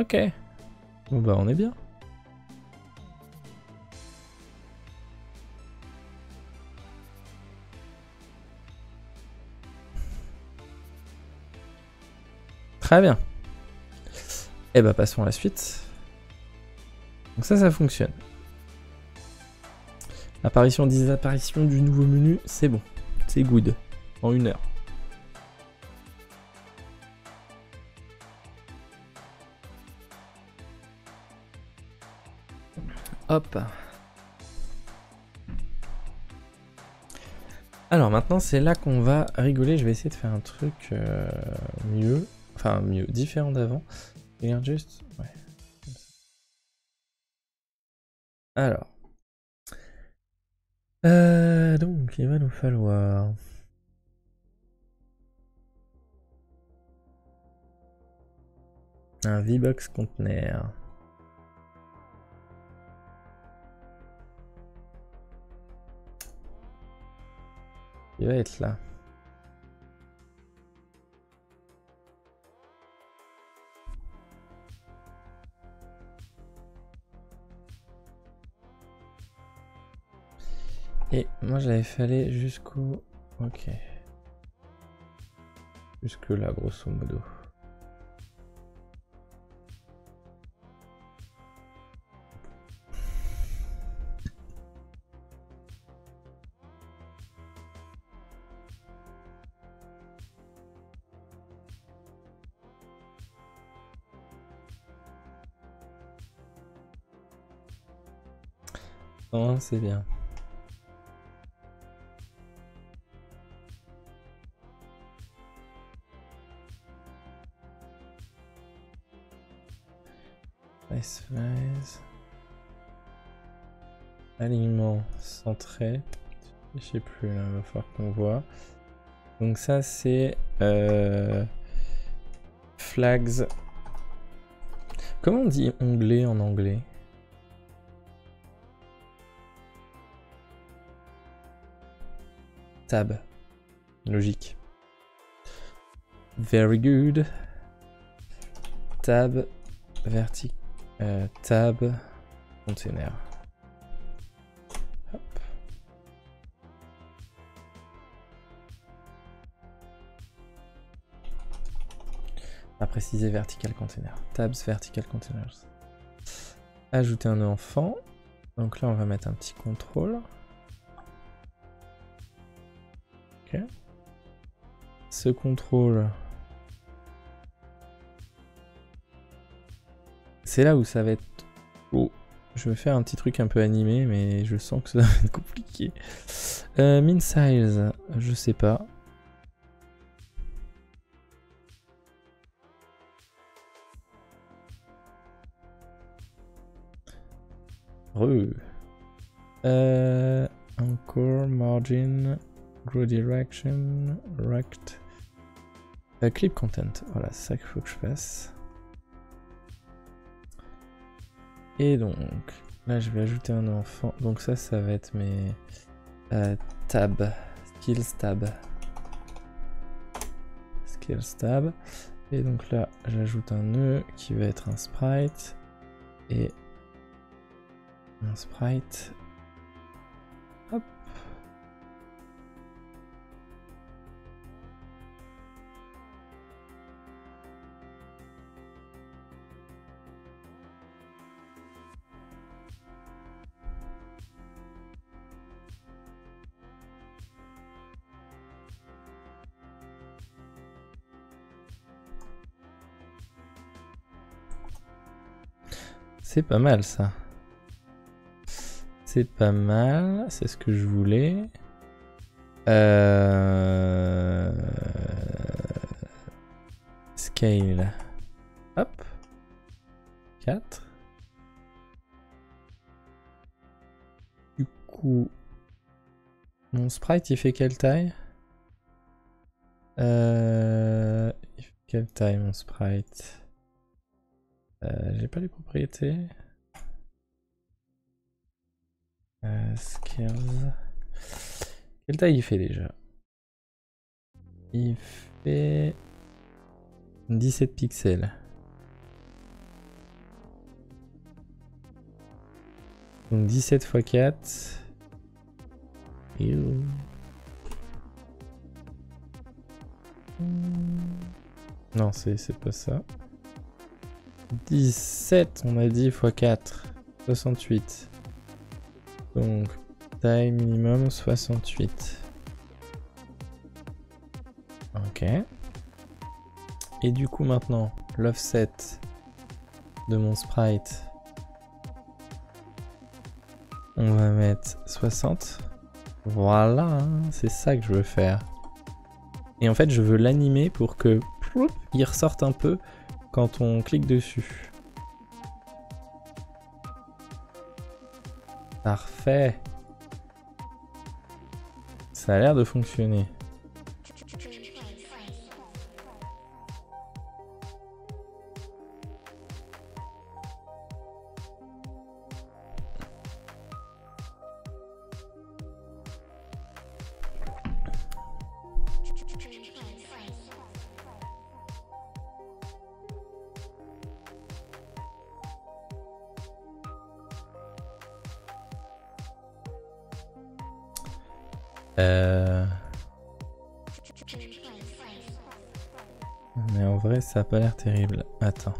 Ok, bon bah on est bien. Très bien. Et bah passons à la suite. Donc ça, ça fonctionne. Apparition, disapparition du nouveau menu, c'est bon. C'est good, en une heure. Hop. Alors maintenant c'est là qu'on va rigoler. Je vais essayer de faire un truc euh, mieux, enfin mieux, différent d'avant. Regarde juste. Ouais. Alors. Euh, donc il va nous falloir. Un V-Box conteneur. Il va être là. Et moi j'avais fallu jusqu'au... Ok. Jusque là grosso modo. Non, c'est bien. Nice flies. Alignement centré. Je sais plus, là, il va falloir qu'on voit. Donc ça, c'est euh, flags. Comment on dit onglet en anglais ? Tab. Logique. Very good. Tab. Vertic. Euh, tab. Container. Hop. À préciser vertical container. Tabs vertical containers. Ajouter un enfant. Donc là on va mettre un petit contrôle. Ok. Ce contrôle. C'est là où ça va être... Oh, je vais faire un petit truc un peu animé, mais je sens que ça va être compliqué. Euh, min size, je sais pas. Euh, encore margin, grow direction, rect, uh, clip content. Voilà, c'est ça qu'il faut que je fasse. Et donc, là je vais ajouter un enfant. Donc ça, ça va être mes euh, tabs, skills tab, skills tab. Et donc là, j'ajoute un nœud qui va être un sprite et un sprite. Hop. C'est pas mal ça. C'est pas mal, c'est ce que je voulais. Euh... Scale. Hop. quatre. Du coup, mon sprite, il fait quelle taille euh... Il fait quelle taille mon sprite euh, J'ai pas les propriétés. Euh, skills. Quelle taille il fait déjà? Il fait dix-sept pixels. Donc dix-sept fois quatre. Eww. Non, c'est pas ça. dix-sept, on a dit, fois quatre. soixante-huit. Donc, taille minimum soixante-huit. Ok. Et du coup, maintenant, l'offset de mon sprite, on va mettre soixante. Voilà, c'est ça que je veux faire. Et en fait, je veux l'animer pour que il ressorte un peu quand on clique dessus. Parfait. Ça a l'air de fonctionner. Ça a pas l'air terrible. Attends.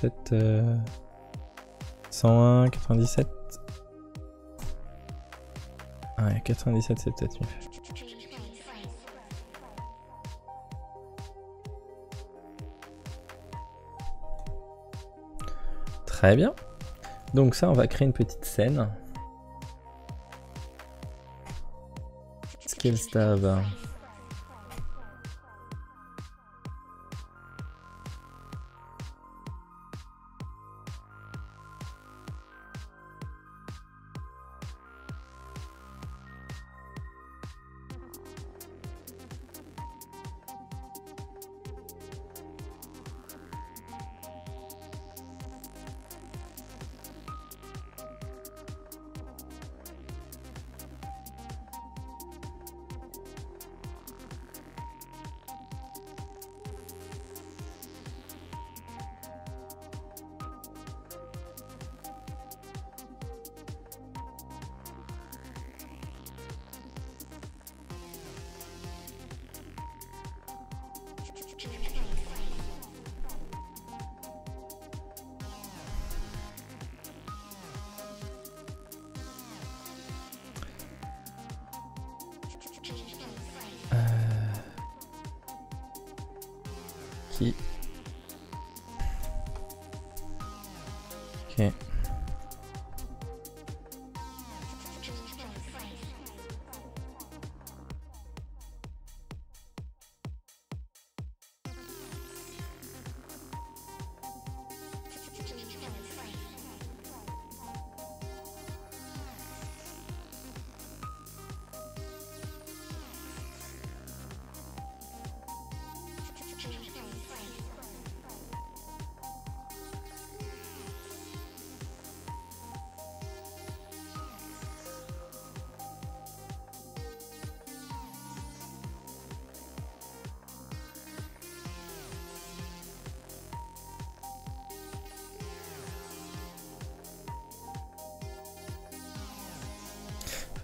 Peut-être euh, cent un, quatre-vingt-dix-sept. Ouais, quatre-vingt-dix-sept c'est peut-être mieux. Très bien. Donc ça, on va créer une petite scène. Skills tab. qui... Ok.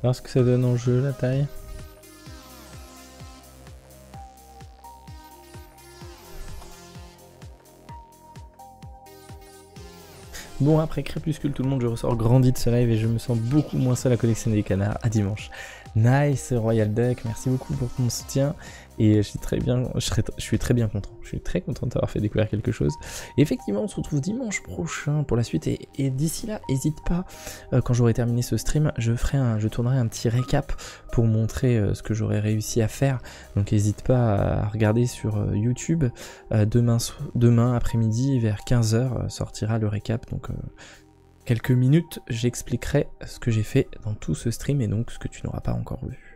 Alors, ce que ça donne en jeu, la taille. Bon, après crépuscule tout le monde, je ressors grandi de ce live et je me sens beaucoup moins seul à collectionner des canards. À dimanche. Nice Royal Duck, merci beaucoup pour ton soutien et je suis très bien, je, serai, je suis très bien content. Je suis très content d'avoir fait découvrir quelque chose. Et effectivement, on se retrouve dimanche prochain pour la suite et, et d'ici là, n'hésite pas. Euh, quand j'aurai terminé ce stream, je ferai un, je tournerai un petit récap pour montrer euh, ce que j'aurais réussi à faire. Donc, n'hésite pas à regarder sur euh, YouTube euh, demain, demain après-midi vers quinze heures euh, sortira le récap. Donc euh, quelques minutes, j'expliquerai ce que j'ai fait dans tout ce stream et donc ce que tu n'auras pas encore vu.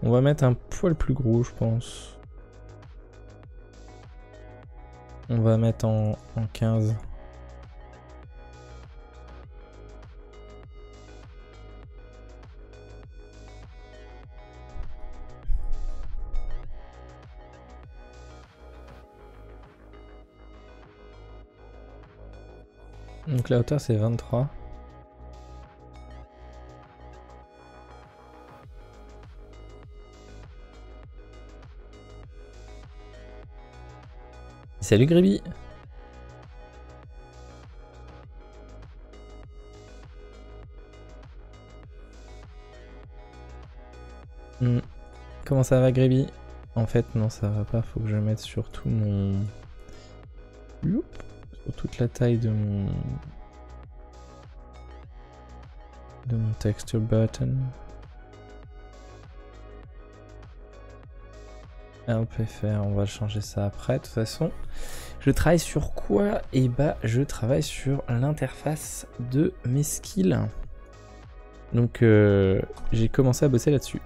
On va mettre un poil plus gros, je pense. On va mettre en, en quinze. Donc la hauteur, c'est vingt-trois. Salut Gréby. hmm. Comment ça va Gréby? En fait non ça va pas, faut que je mette sur tout mon... Youp. Sur toute la taille de mon... de mon texture button. L P F R, on va changer ça après de toute façon. Je travaille sur quoi? Et eh bah ben, je travaille sur l'interface de mes skills. Donc euh, j'ai commencé à bosser là-dessus.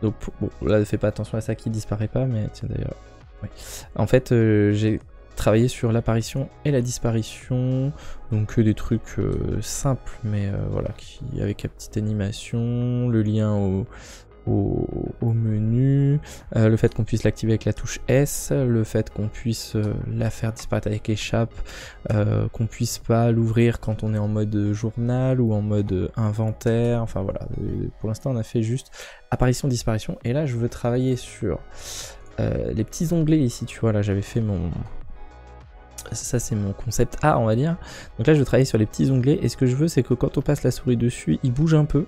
Donc bon, là ne fais pas attention à ça qui disparaît pas, mais tiens d'ailleurs. Ouais. En fait euh, j'ai travaillé sur l'apparition et la disparition. Donc euh, des trucs euh, simples, mais euh, voilà, qui avec la petite animation, le lien au. Au, au menu, euh, le fait qu'on puisse l'activer avec la touche S, le fait qu'on puisse euh, la faire disparaître avec échappe, euh, qu'on puisse pas l'ouvrir quand on est en mode journal ou en mode inventaire, enfin voilà, et pour l'instant on a fait juste apparition, disparition, et là je veux travailler sur euh, les petits onglets ici, tu vois, là j'avais fait mon... Ça c'est mon concept A on va dire, donc là je veux travailler sur les petits onglets, et ce que je veux c'est que quand on passe la souris dessus, il bouge un peu,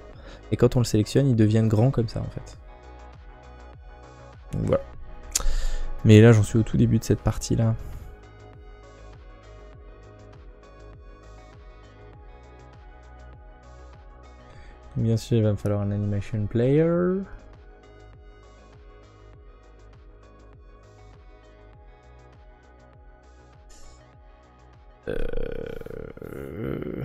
et quand on le sélectionne, ils deviennent grands comme ça en fait. Donc voilà. Mais là, j'en suis au tout début de cette partie-là. Bien sûr, il va me falloir un animation player. Euh...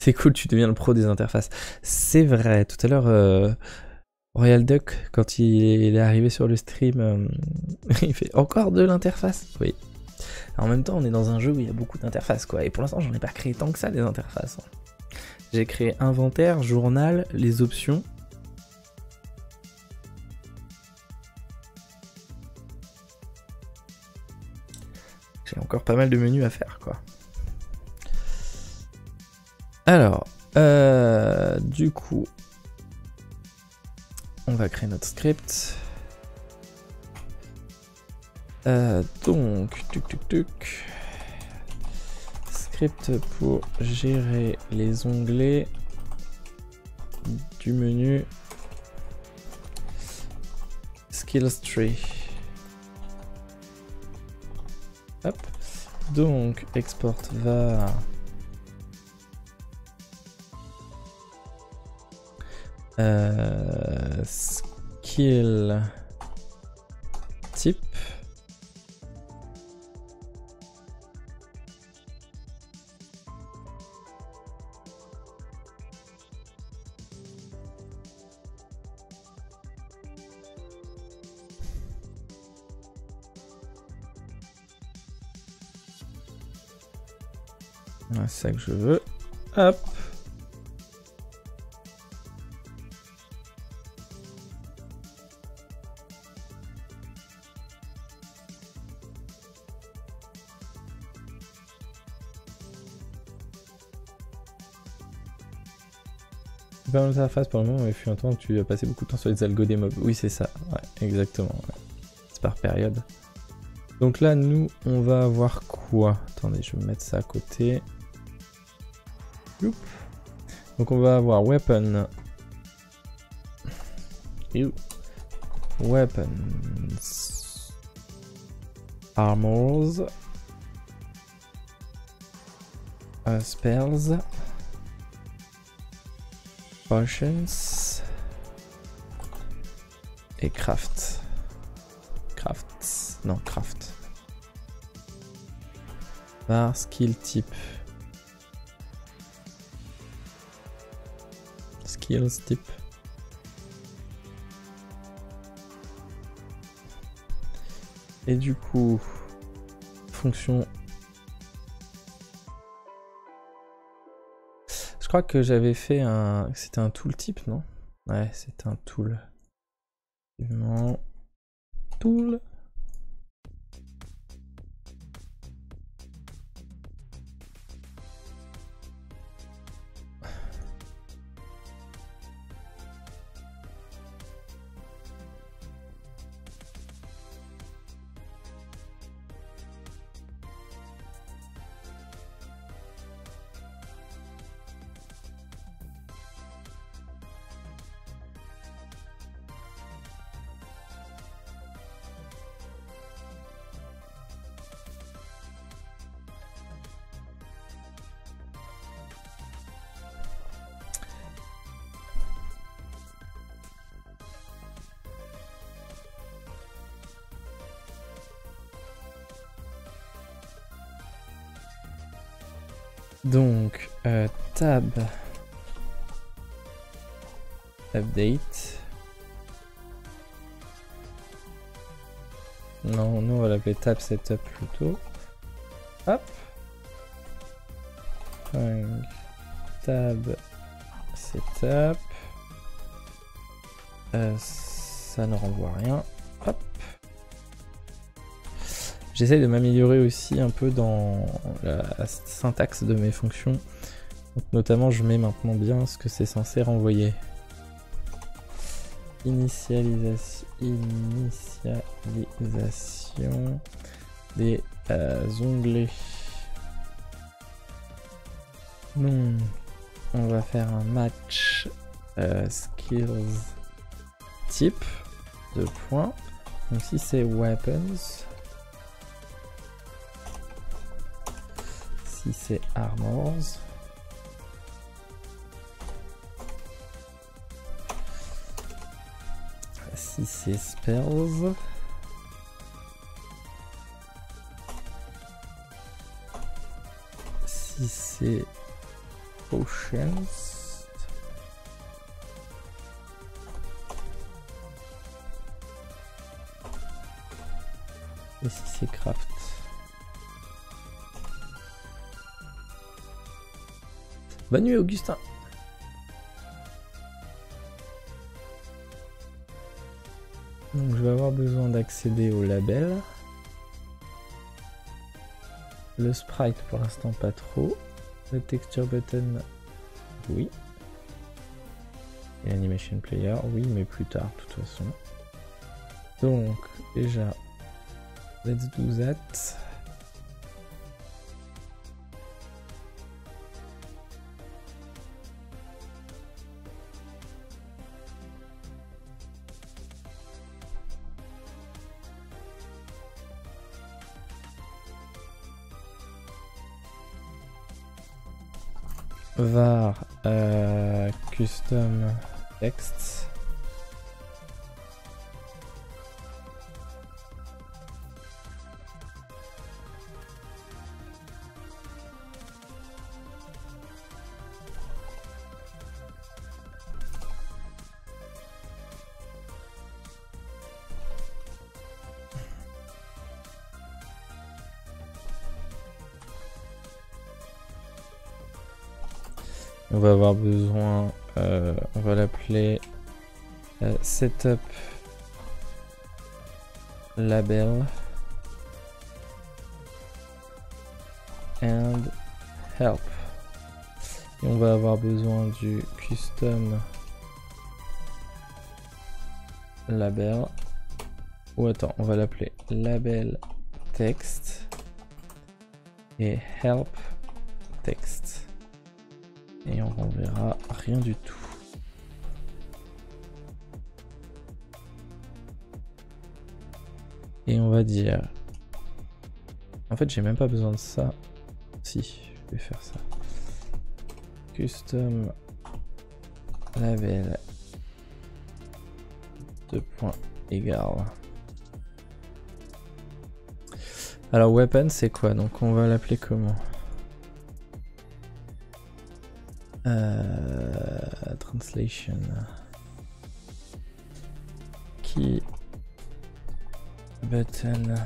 C'est cool, tu deviens le pro des interfaces. C'est vrai, tout à l'heure, euh, Royal Duck, quand il est arrivé sur le stream, euh, il fait encore de l'interface. Oui. En même temps, on est dans un jeu où il y a beaucoup d'interfaces, quoi. Et pour l'instant, j'en ai pas créé tant que ça, des interfaces. J'ai créé inventaire, journal, les options. J'ai encore pas mal de menus à faire, quoi. Alors, euh, du coup, on va créer notre script. Euh, donc, tuc, tuc, tuc. Script pour gérer les onglets du menu Skills Tree. Hop. Donc, export va... Euh, skill type. Ouais, c'est ça que je veux. Hop. Pas mal d'interface pour le moment, mais il fut un temps où tu as passé beaucoup de temps sur les algos des mobs. Oui, c'est ça, ouais, exactement. Ouais. C'est par période. Donc là, nous, on va avoir quoi? Attendez, je vais mettre ça à côté. Youp. Donc on va avoir weapon. Youp. Weapons. Armors. Uh, spells. Potions et craft. Crafts. Non, craft. Par skill type. Skills type. Et du coup, fonction. Je crois que j'avais fait un... C'était un tool type, non? Ouais, c'est un tool. Non. Tool. Donc, euh, tab, update, non, nous on va l'appeler tab setup plutôt, hop, donc, tab setup, euh, ça ne renvoie rien, hop. J'essaie de m'améliorer aussi un peu dans la syntaxe de mes fonctions. Donc notamment, je mets maintenant bien ce que c'est censé renvoyer. Initialisation, initialisation des euh, onglets. Non, on va faire un match euh, skills type de points. Donc si c'est weapons. Si c'est armors, si c'est spells, si c'est potions. Et si c'est craft. Bonne nuit Augustin. Donc je vais avoir besoin d'accéder au label. Le sprite pour l'instant pas trop. Le texture button, oui. Et l'animation player, oui, mais plus tard de toute façon. Donc déjà, let's do that. Var euh, custom text. On va avoir besoin, euh, on va l'appeler euh, setup label and help. Et on va avoir besoin du custom label. Ou oh, attends, on va l'appeler label text et help text. Et on renverra rien du tout. Et on va dire... En fait, j'ai même pas besoin de ça. Si, je vais faire ça. Custom label deux points égal. Alors, weapon, c'est quoi? Donc, on va l'appeler comment? Uh, translation key button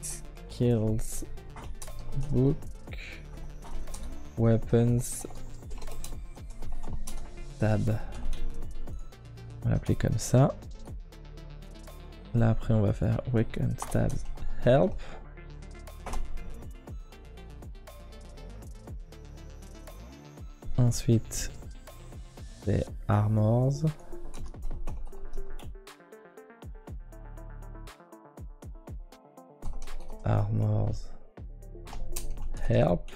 skills book weapons tab. On va l'appeler comme ça. Là après on va faire weapons tab help. Ensuite, les armors. Armors. Help.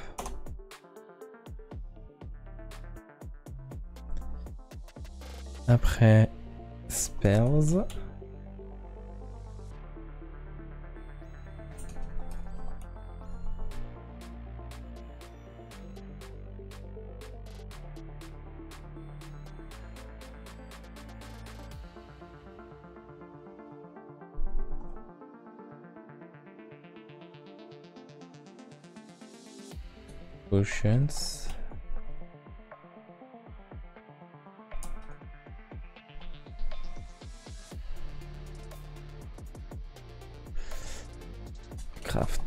Après, spells. Potions. Craft.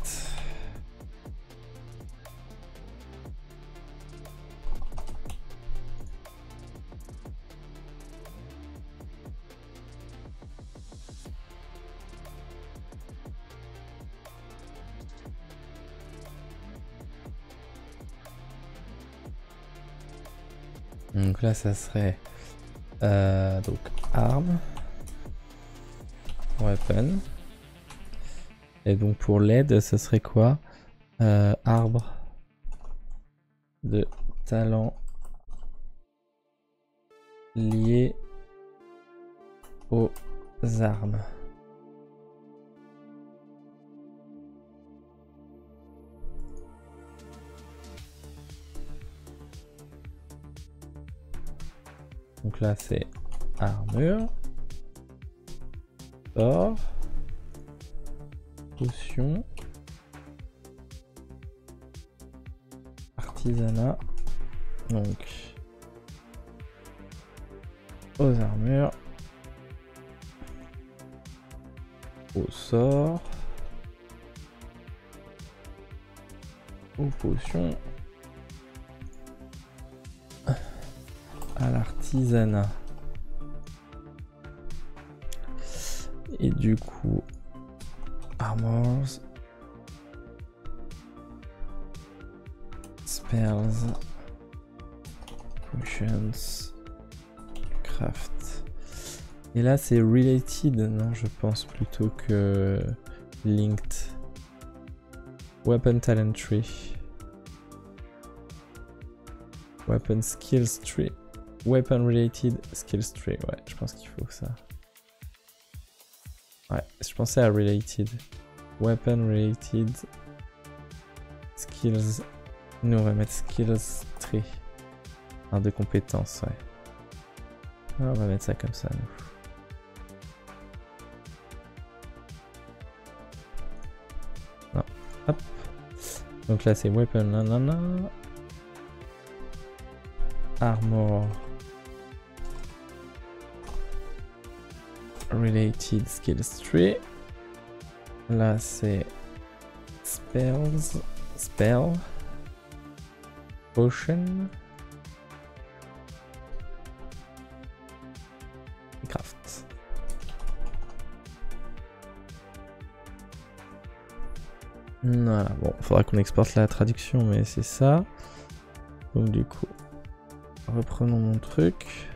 Donc là ça serait euh, donc arme, weapon, et donc pour l'aide ça serait quoi? euh, Arbre de talent lié aux armes. Donc là c'est armure, or, potion, l'artisanat, donc aux armures, aux sorts, aux potions, à l'artisanat. Et du coup, armors, spells, potions, craft. Et là, c'est related, non, je pense plutôt que linked. Weapon talent tree. Weapon skills tree. Weapon related skills tree. Ouais, je pense qu'il faut que ça. Ouais, je pensais à related. Weapon related skills. Nous on va mettre skills tree. Un de compétences, ouais. On va mettre ça comme ça, nous. Non, hop. Donc là c'est weapon, nanana. Armor. Related skills tree. Là c'est spells, spell, potion, craft. Voilà, bon, faudra qu'on exporte la traduction, mais c'est ça. Donc du coup, reprenons mon truc.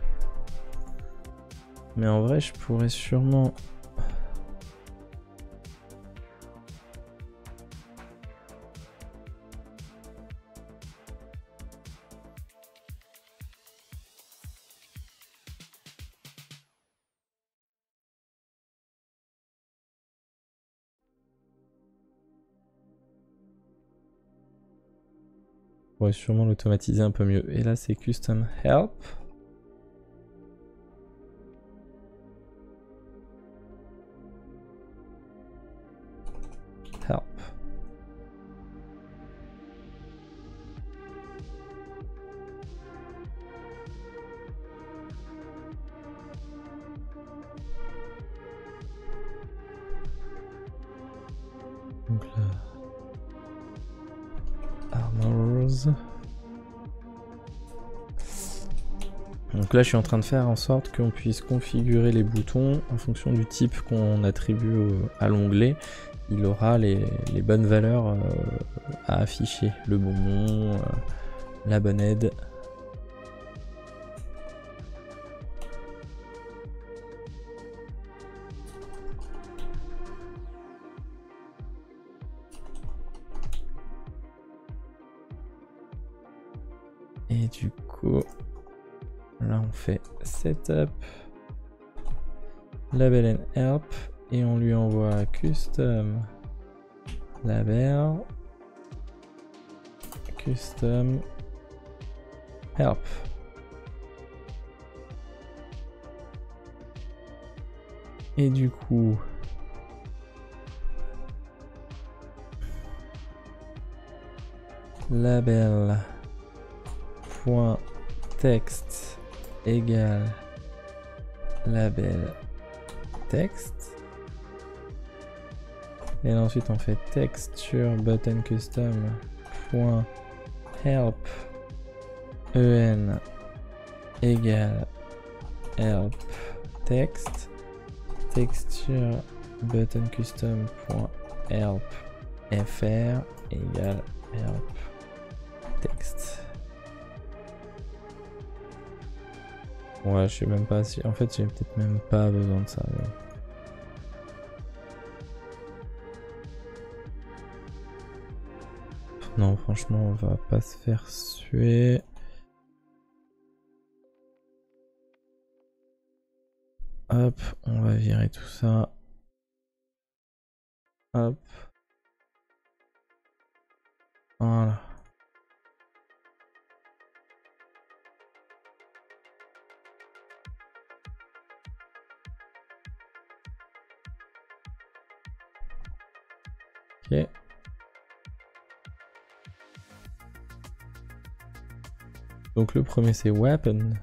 Mais en vrai, je pourrais sûrement... Je pourrais sûrement l'automatiser un peu mieux. Et là, c'est custom help. Là je suis en train de faire en sorte qu'on puisse configurer les boutons en fonction du type qu'on attribue au, à l'onglet. Il aura les, les bonnes valeurs euh, à afficher, le bon nom, euh, la bonne aide. Et du coup... là on fait setup, label and help, et on lui envoie custom label, custom help. Et du coup label point texte égale label texte, et là, ensuite on fait texture button custom point help en égale help text, texture button custom point help fr égale help text. Ouais, je sais même pas si... En fait, j'ai peut-être même pas besoin de ça. Mais... non, franchement, on va pas se faire suer. Hop, on va virer tout ça. Hop. Voilà. Ok. Donc le premier c'est weapon.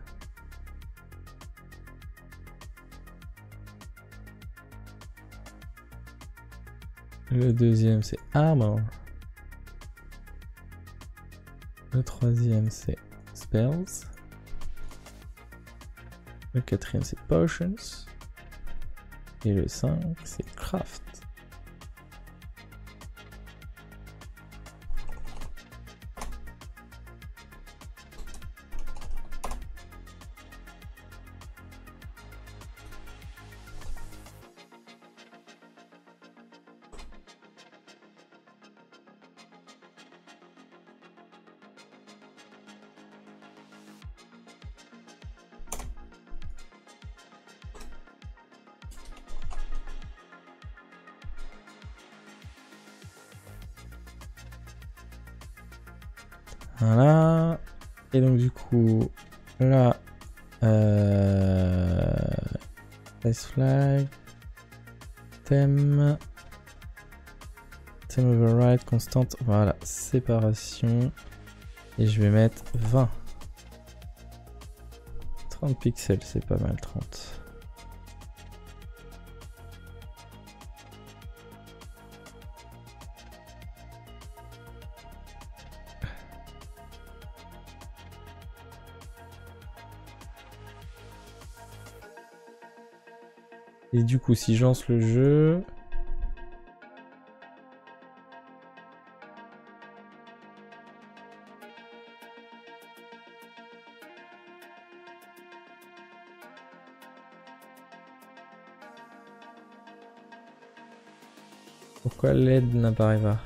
Le deuxième c'est armor. Le troisième c'est spells. Le quatrième c'est potions. Et le cinq c'est craft. Voilà, et donc du coup, là, euh, place flag, thème, thème override, constante, voilà, séparation, et je vais mettre vingt. trente pixels, c'est pas mal, trente. Et du coup, si je lance le jeu... Pourquoi l'aide n'apparaît pas?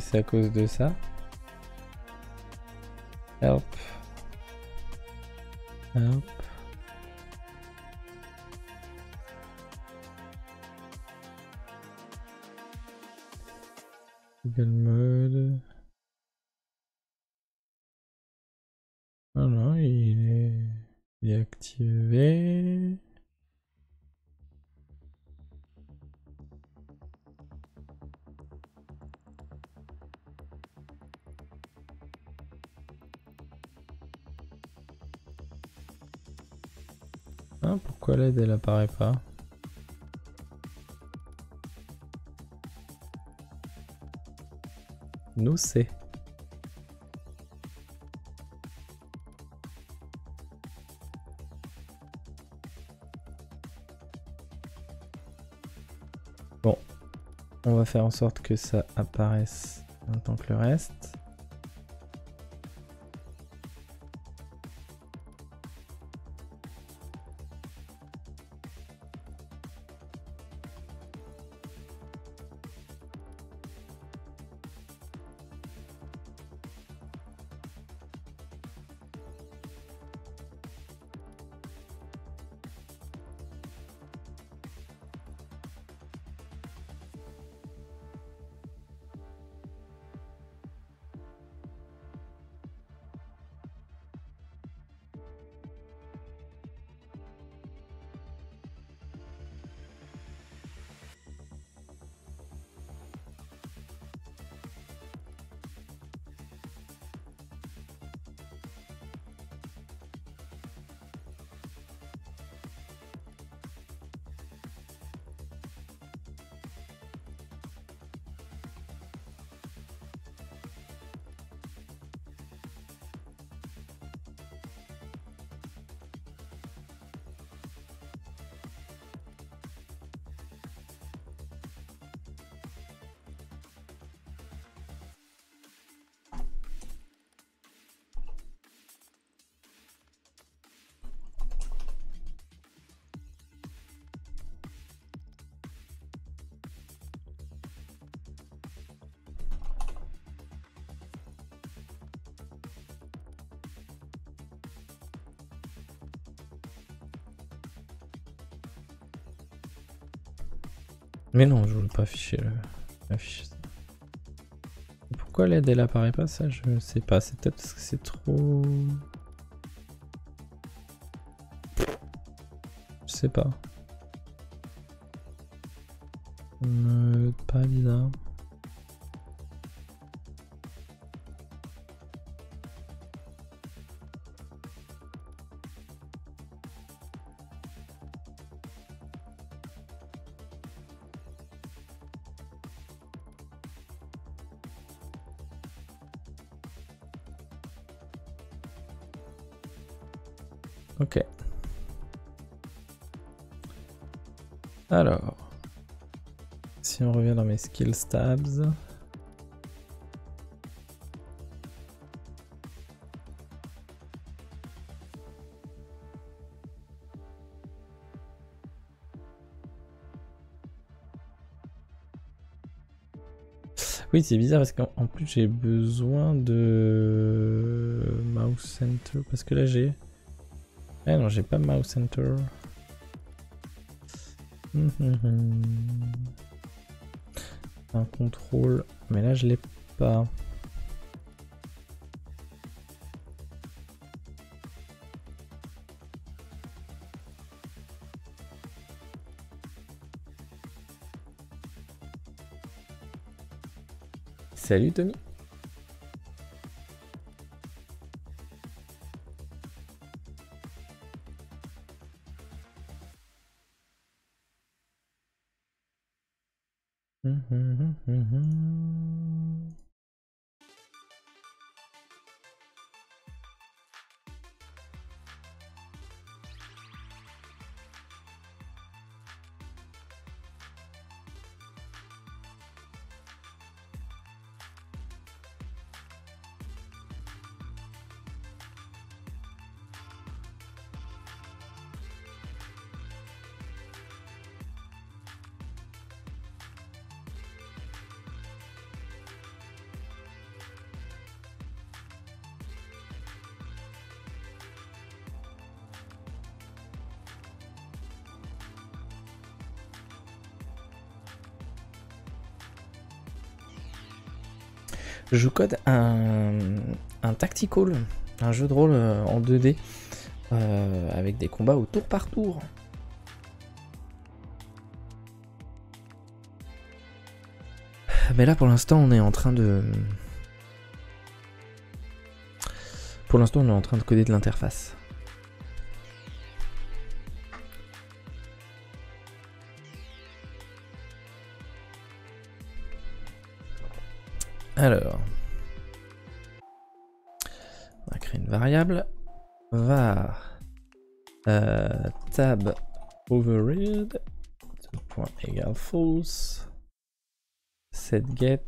C'est à cause de ça. Help. Help. Google mode. Non, non, il est, il est activé. Pourquoi l'aide elle apparaît pas? Nous c'est. Bon, on va faire en sorte que ça apparaisse en tant que le reste. Mais non, je voulais pas afficher le... afficher ça. Pourquoi l'aide elle apparaît pas, ça je sais pas, c'est peut-être parce que c'est trop... Je sais pas. Euh, pas bizarre. Ok. Alors, si on revient dans mes skills tabs, oui c'est bizarre parce qu'en plus j'ai besoin de mouse center parce que là j'ai, ah non j'ai pas mouse center. Un contrôle, mais là je l'ai pas. Salut Tony. Je code un, un tactical, un jeu de rôle en deux D, euh, avec des combats au tour par tour. Mais là pour l'instant on est en train de... Pour l'instant on est en train de coder de l'interface. Alors, on va créer une variable, var euh, tab override, point égale false, set get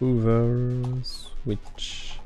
over switch.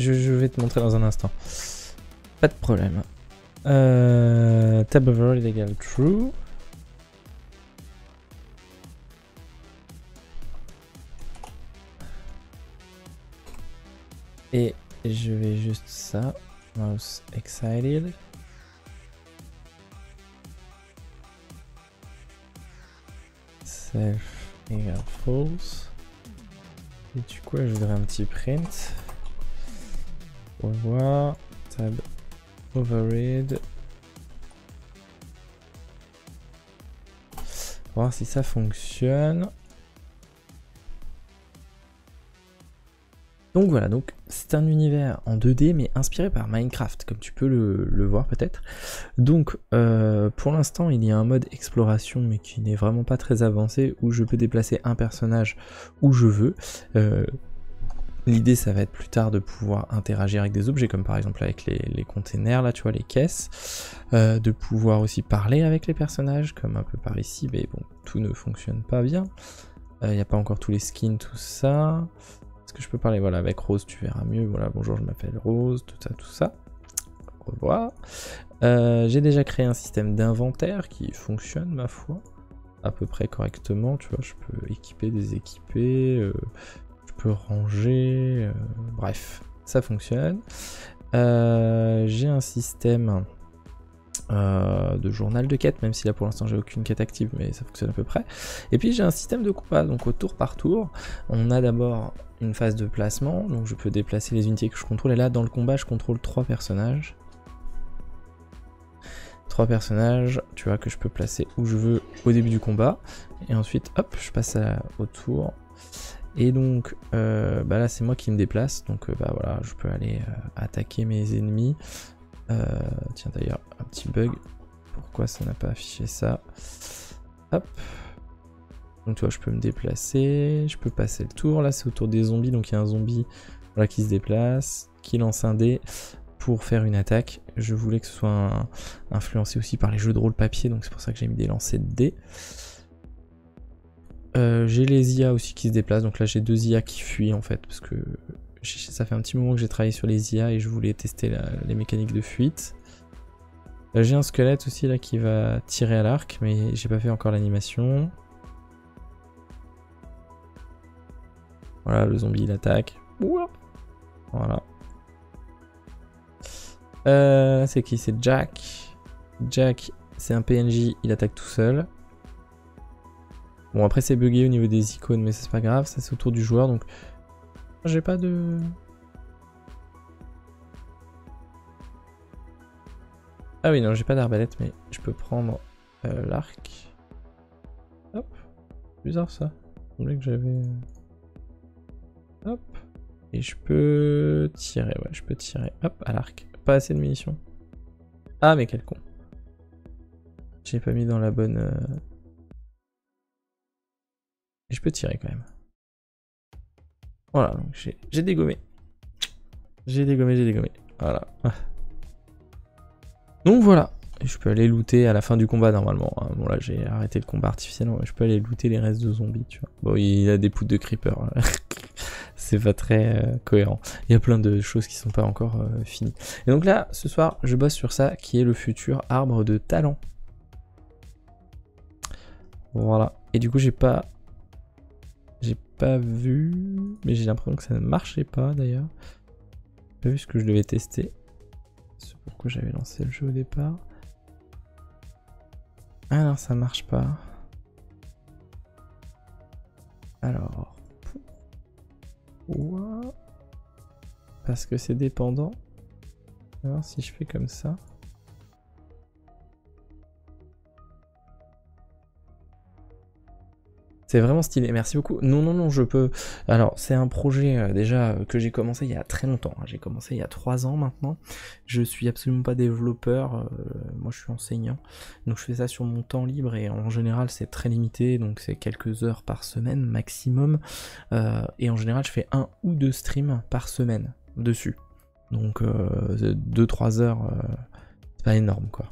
Je, je vais te montrer dans un instant. Pas de problème. Euh, tab override égale true. Et je vais juste ça. Mouse excited. Self égale false. Et du coup, je voudrais un petit print. On va voir. Tab override. On va voir si ça fonctionne. Donc voilà, donc c'est un univers en deux D mais inspiré par Minecraft, comme tu peux le, le voir peut-être. Donc euh, pour l'instant il y a un mode exploration mais qui n'est vraiment pas très avancé, où je peux déplacer un personnage où je veux. Euh, L'idée ça va être plus tard de pouvoir interagir avec des objets, comme par exemple avec les, les containers là, tu vois, les caisses. Euh, de pouvoir aussi parler avec les personnages, comme un peu par ici, mais bon, tout ne fonctionne pas bien. Il n'y a pas encore tous les skins, tout ça. Est-ce que je peux parler, voilà, avec Rose, tu verras mieux. Voilà, bonjour, je m'appelle Rose, tout ça, tout ça. Au revoir. Euh, J'ai déjà créé un système d'inventaire qui fonctionne, ma foi, à peu près correctement. Tu vois, je peux équiper, déséquiper, euh, je peux ranger, euh, bref, ça fonctionne. Euh, J'ai un système Euh, de journal de quête, même si là pour l'instant j'ai aucune quête active, mais ça fonctionne à peu près. Et puis j'ai un système de combat, donc au tour par tour. On a d'abord une phase de placement, donc je peux déplacer les unités que je contrôle, et là dans le combat je contrôle trois personnages. Trois personnages, tu vois, que je peux placer où je veux au début du combat, et ensuite hop, je passe à, au tour. Et donc euh, bah là c'est moi qui me déplace, donc euh, bah voilà, je peux aller euh, attaquer mes ennemis. Euh, tiens d'ailleurs, un petit bug, pourquoi ça n'a pas affiché ça? Hop. Donc tu vois, je peux me déplacer, je peux passer le tour, là c'est au tour des zombies, donc il y a un zombie, voilà, qui se déplace, qui lance un dé pour faire une attaque. Je voulais que ce soit un, influencé aussi par les jeux de rôle papier, donc c'est pour ça que j'ai mis des lancers de dés. Euh, j'ai les I A aussi qui se déplacent, donc là j'ai deux I A qui fuient en fait, parce que ça fait un petit moment que j'ai travaillé sur les I A et je voulais tester la, les mécaniques de fuite. Là j'ai un squelette aussi là qui va tirer à l'arc, mais j'ai pas fait encore l'animation. Voilà, le zombie il attaque. Voilà. Euh, c'est qui? C'est Jack. Jack, c'est un P N J, il attaque tout seul. Bon, après c'est bugué au niveau des icônes, mais c'est pas grave, ça c'est au tour du joueur, donc j'ai pas de... Ah oui, non, j'ai pas d'arbalète, mais je peux prendre euh, l'arc. Hop. Bizarre ça. Il semblait que j'avais... Hop. Et je peux tirer, ouais, je peux tirer. Hop, à l'arc. Pas assez de munitions. Ah, mais quel con. J'ai pas mis dans la bonne... Euh... Et je peux tirer quand même. Voilà, donc j'ai dégommé. J'ai dégommé, j'ai dégommé. Voilà. Donc voilà. Et je peux aller looter à la fin du combat normalement. Hein. Bon là j'ai arrêté le combat artificiellement, mais je peux aller looter les restes de zombies, tu vois. Bon, il a des poutres de creeper. Hein. C'est pas très euh, cohérent. Il y a plein de choses qui sont pas encore euh, finies. Et donc là, ce soir, je bosse sur ça, qui est le futur arbre de talent. Voilà. Et du coup, j'ai pas... J'ai pas vu, mais j'ai l'impression que ça ne marchait pas d'ailleurs. J'ai pas vu ce que je devais tester. C'est pourquoi j'avais lancé le jeu au départ. Ah non, ça marche pas. Alors, pourquoi? Parce que c'est dépendant. Alors si je fais comme ça. C'est vraiment stylé, merci beaucoup. Non, non, non, je peux... Alors, c'est un projet euh, déjà que j'ai commencé il y a très longtemps. Hein. J'ai commencé il y a trois ans maintenant. Je suis absolument pas développeur. Euh, moi, je suis enseignant. Donc, je fais ça sur mon temps libre et en général, c'est très limité. Donc, c'est quelques heures par semaine maximum. Euh, et en général, je fais un ou deux streams par semaine dessus. Donc, euh, deux, trois heures, euh, c'est pas énorme, quoi.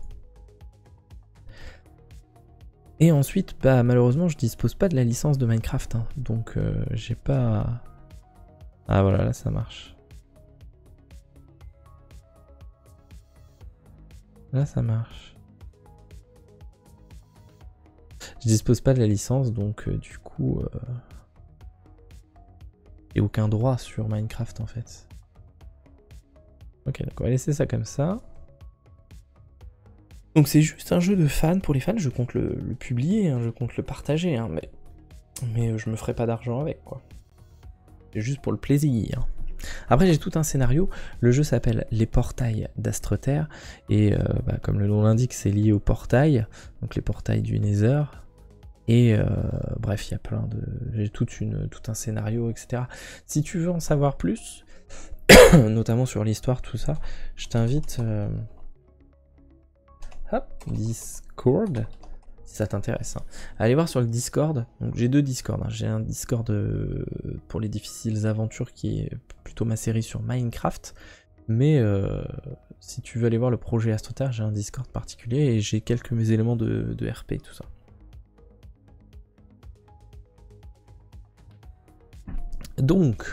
Et ensuite, bah, malheureusement, je dispose pas de la licence de Minecraft, hein, donc euh, j'ai pas... Ah voilà, là ça marche. Là ça marche. Je dispose pas de la licence, donc euh, du coup... Euh... J'ai aucun droit sur Minecraft en fait. Ok, donc on va laisser ça comme ça. Donc c'est juste un jeu de fans, pour les fans, je compte le, le publier, hein, je compte le partager, hein, mais, mais je me ferai pas d'argent avec, quoi. juste pour le plaisir. Après j'ai tout un scénario, le jeu s'appelle Les Portails d'Astreterre, et euh, bah, comme le nom l'indique c'est lié aux portails, donc les portails du Nether, et euh, bref il y a plein de... j'ai tout un scénario, et cetera. Si tu veux en savoir plus, notamment sur l'histoire, tout ça, je t'invite... Euh... Hop, Discord, si ça t'intéresse. Hein. Allez voir sur le Discord. Donc j'ai deux Discords. Hein. J'ai un Discord euh, pour les difficiles aventures qui est plutôt ma série sur Minecraft. Mais euh, si tu veux aller voir le projet AstreTerre, j'ai un Discord particulier et j'ai quelques mes éléments de, de R P et tout ça. Donc...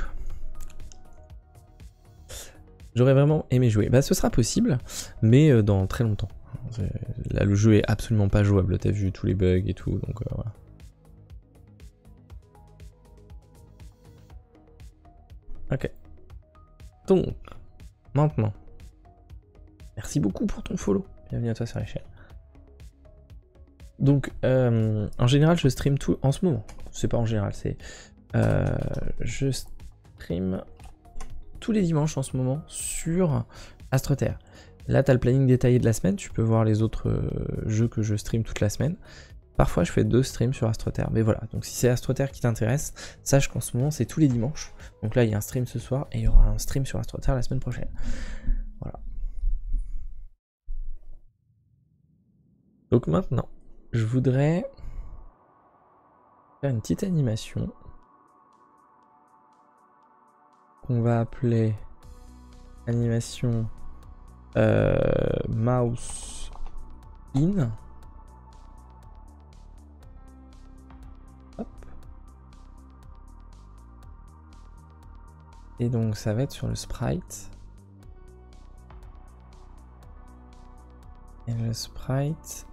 j'aurais vraiment aimé jouer. Bah ce sera possible, mais dans très longtemps. Là le jeu est absolument pas jouable, t'as vu tous les bugs et tout, donc euh, voilà. Ok. Donc, maintenant. Merci beaucoup pour ton follow. Bienvenue à toi sur la chaîne. Donc, euh, en général je stream tout en ce moment. C'est pas en général, c'est... Euh, je stream... tous les dimanches en ce moment sur AstreTerre. Là tu as le planning détaillé de la semaine, tu peux voir les autres euh, jeux que je stream toute la semaine. Parfois je fais deux streams sur AstreTerre, mais voilà. Donc si c'est AstreTerre qui t'intéresse, sache qu'en ce moment c'est tous les dimanches. Donc là il y a un stream ce soir et il y aura un stream sur AstreTerre la semaine prochaine. Voilà. Donc maintenant, je voudrais faire une petite animation qu'on va appeler animation euh, mouse in. Hop. Et donc ça va être sur le sprite. Et le sprite,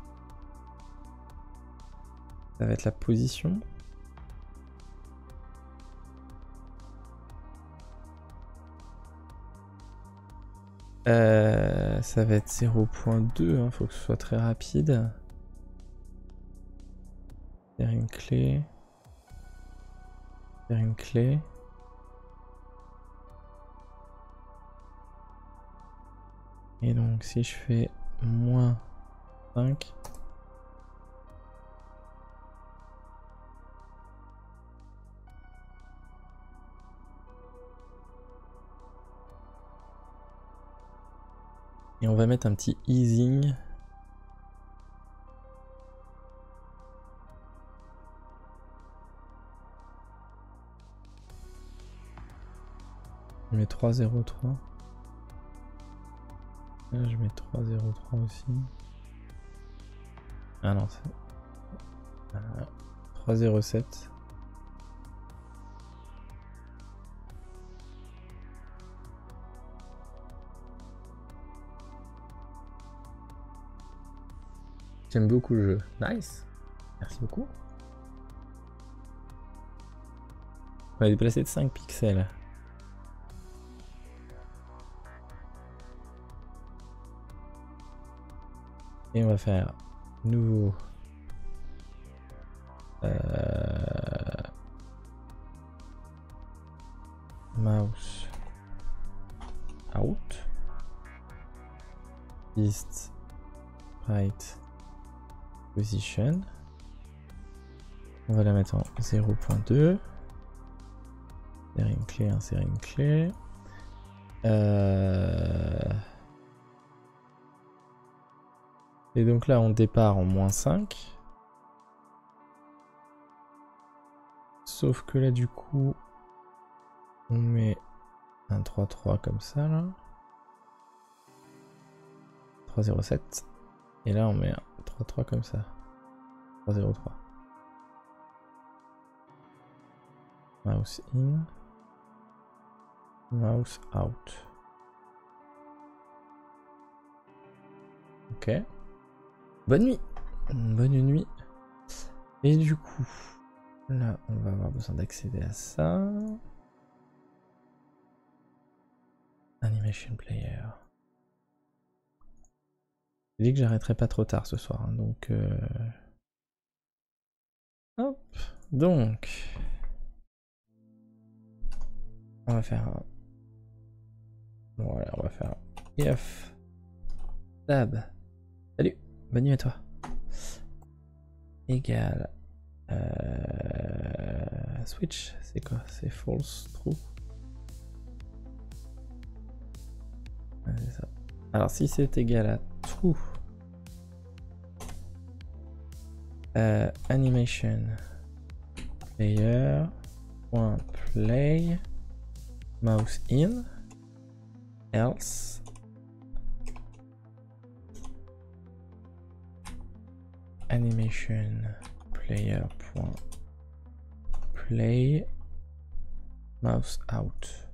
ça va être la position. Euh, ça va être zéro point deux, hein, faut que ce soit très rapide. Faire une clé. Faire une clé. Et donc si je fais moins cinq. Et on va mettre un petit easing. Je mets trois zéro trois. Là, je mets trois zéro trois aussi. Ah non, c'est... trois zéro sept. J'aime beaucoup le jeu. Nice. Merci beaucoup. On va déplacer de cinq pixels. Et on va faire nouveau. Euh... Mouse. Out. East. Right. Position, on va la mettre en zéro point deux, insérer une clé, insérer une clé, euh... et donc là on départ en moins cinq, sauf que là du coup on met un trois trois comme ça là, trois zéro sept, et là on met un trois trois comme ça, trois zéro trois. Mouse in, mouse out. Ok. Bonne nuit. Bonne nuit. Et du coup, là on va avoir besoin d'accéder à ça. Animation player. J'ai dit que j'arrêterai pas trop tard ce soir, hein, donc euh... hop, donc On va faire un... Voilà, on va faire un I F. Tab. Salut, bonne nuit à toi. Égal. Euh... Switch, c'est quoi? C'est false, true. Ah, c'est ça. Alors si c'est égal à true. Euh, animation player point play mouse in else animation player point play mouse out.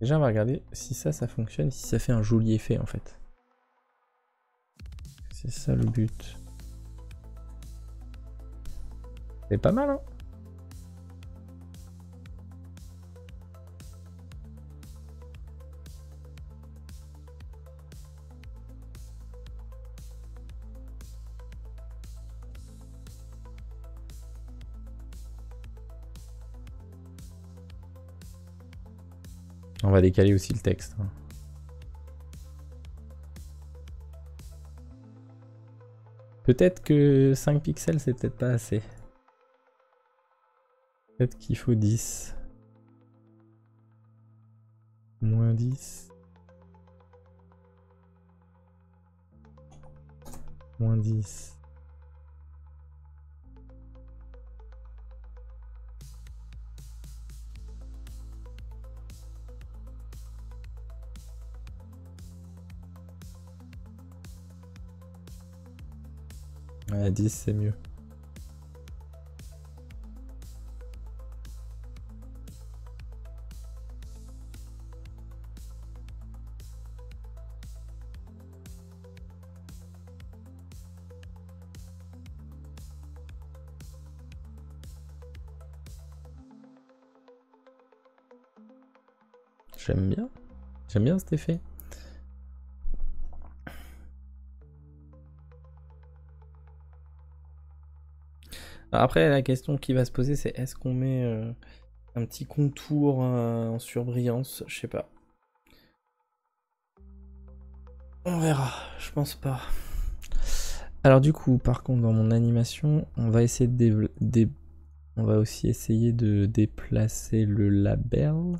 Déjà on va regarder si ça ça fonctionne, si ça fait un joli effet en fait. C'est ça le but. C'est pas mal, hein? On va décaler aussi le texte. Hein. Peut-être que cinq pixels, c'est peut-être pas assez. Peut-être qu'il faut dix. Moins dix. Moins dix. Ouais, dix c'est mieux. J'aime bien, j'aime bien cet effet. Alors après la question qui va se poser c'est est-ce qu'on met euh, un petit contour euh, en surbrillance, je sais pas. On verra, je pense pas. Alors du coup par contre dans mon animation on va essayer de dé dé on va aussi essayer de déplacer le label.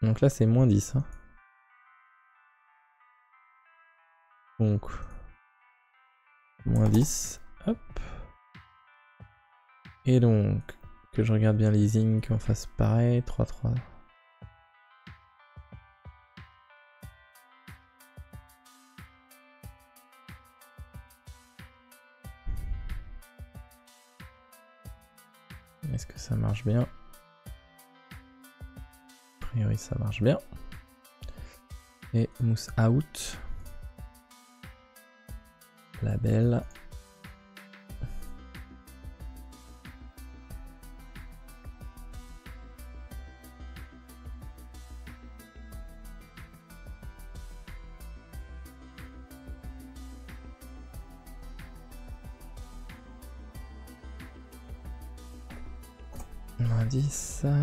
Donc là c'est moins dix. Hein. Donc moins dix. Hop. Et donc que je regarde bien les lignes, qu'on fasse pareil. trois trois. Est-ce que ça marche bien? Oui, ça marche bien. Et mousse out. Label. On a dit ça.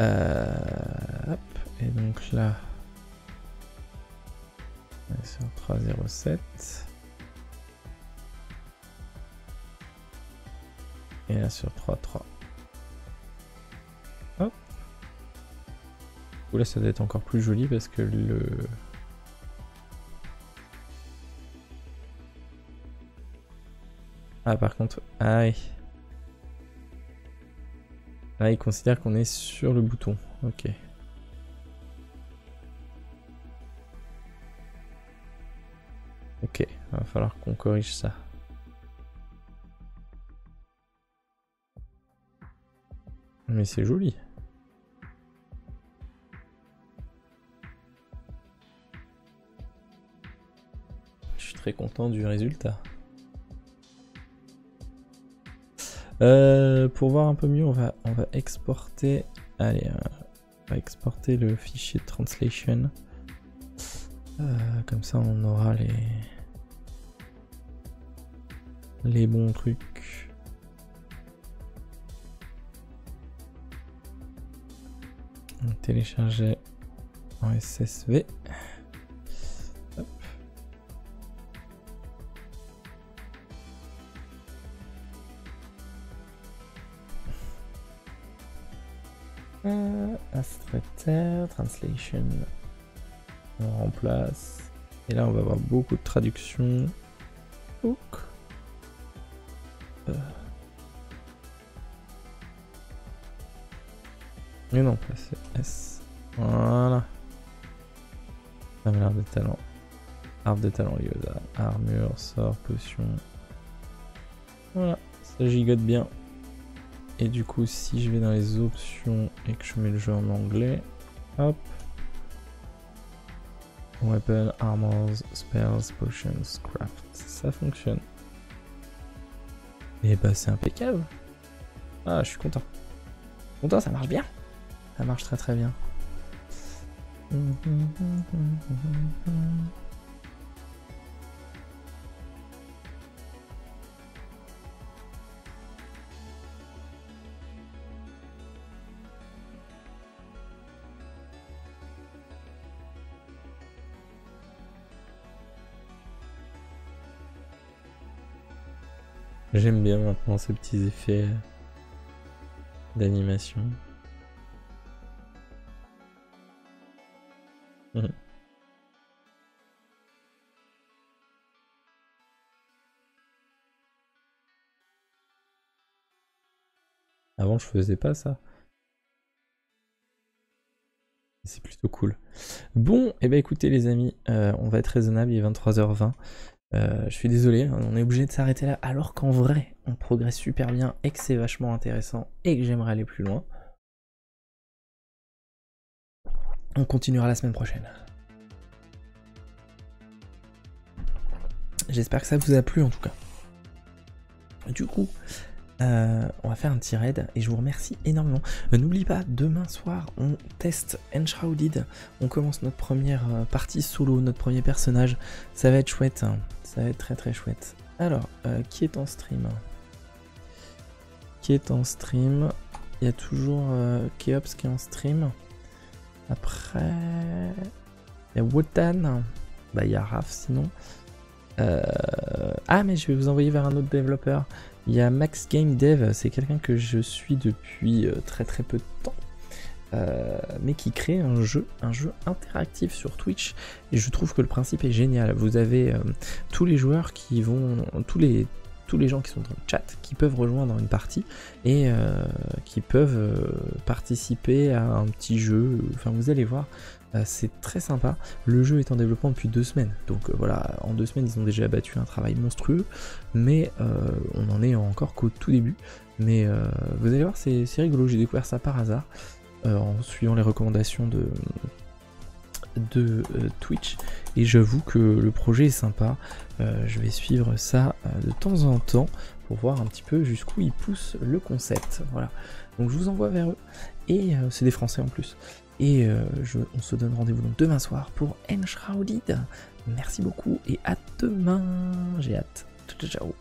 Euh, hop, et donc là, on est sur trois zéro sept. Et là sur trois trois. Hop. Ouh là, ça doit être encore plus joli parce que le... Ah par contre, aïe. Là, il considère qu'on est sur le bouton. Ok. Ok, il va falloir qu'on corrige ça. Mais c'est joli. Je suis très content du résultat. Euh, pour voir un peu mieux, on va, on va exporter. Allez, on va exporter le fichier translation. Euh, comme ça, on aura les les bons trucs. On téléchargeait en S S V. Hop. Euh, AstreTerre, translation. On remplace. Et là, on va avoir beaucoup de traductions. Ouh. Euh. Mais non, c'est S. Voilà. Ça m'a l'air de talent. Arbre de talent, Yoda. Armure, sort, potion. Voilà. Ça gigote bien. Et du coup, si je vais dans les options et que je mets le jeu en anglais, hop. Weapon, armors, spells, potions, craft. Ça fonctionne. Et bah, c'est impeccable. Ah, je suis content. Content, ça marche bien. Ça marche très très bien. J'aime bien maintenant ces petits effets d'animation. Mmh. Avant, je faisais pas ça. C'est plutôt cool. Bon, et eh ben écoutez les amis, euh, on va être raisonnable, il est vingt-trois heures vingt. Euh, je suis désolé, on est obligé de s'arrêter là, alors qu'en vrai, on progresse super bien et que c'est vachement intéressant et que j'aimerais aller plus loin. On continuera la semaine prochaine. J'espère que ça vous a plu en tout cas. Du coup, euh, on va faire un petit raid et je vous remercie énormément. Euh, N'oublie pas, demain soir, on teste Enshrouded. On commence notre première partie solo, notre premier personnage. Ça va être chouette, hein. Ça va être très très chouette. Alors, euh, qui est en stream? Qui est en stream? Il y a toujours euh, Keops qui est en stream. Après, il y a Wotan, bah il y a Raf sinon. Euh... Ah mais je vais vous envoyer vers un autre développeur. Il y a MaxGameDev, c'est quelqu'un que je suis depuis très très peu de temps, euh... mais qui crée un jeu, un jeu interactif sur Twitch. Et je trouve que le principe est génial. Vous avez euh, tous les joueurs qui vont, tous les tous les gens qui sont dans le chat, qui peuvent rejoindre une partie et euh, qui peuvent euh, participer à un petit jeu. Enfin, vous allez voir, euh, c'est très sympa. Le jeu est en développement depuis deux semaines. Donc euh, voilà, en deux semaines, ils ont déjà abattu un travail monstrueux. Mais euh, on en est encore qu'au tout début. Mais euh, vous allez voir, c'est rigolo. J'ai découvert ça par hasard euh, en suivant les recommandations de... de euh, Twitch et j'avoue que le projet est sympa. Euh, je vais suivre ça euh, de temps en temps pour voir un petit peu jusqu'où ils poussent le concept. Voilà, donc je vous envoie vers eux et euh, c'est des Français en plus. Et euh, je, on se donne rendez-vous donc demain soir pour Enshrouded. Merci beaucoup et à demain, j'ai hâte. Ciao ciao.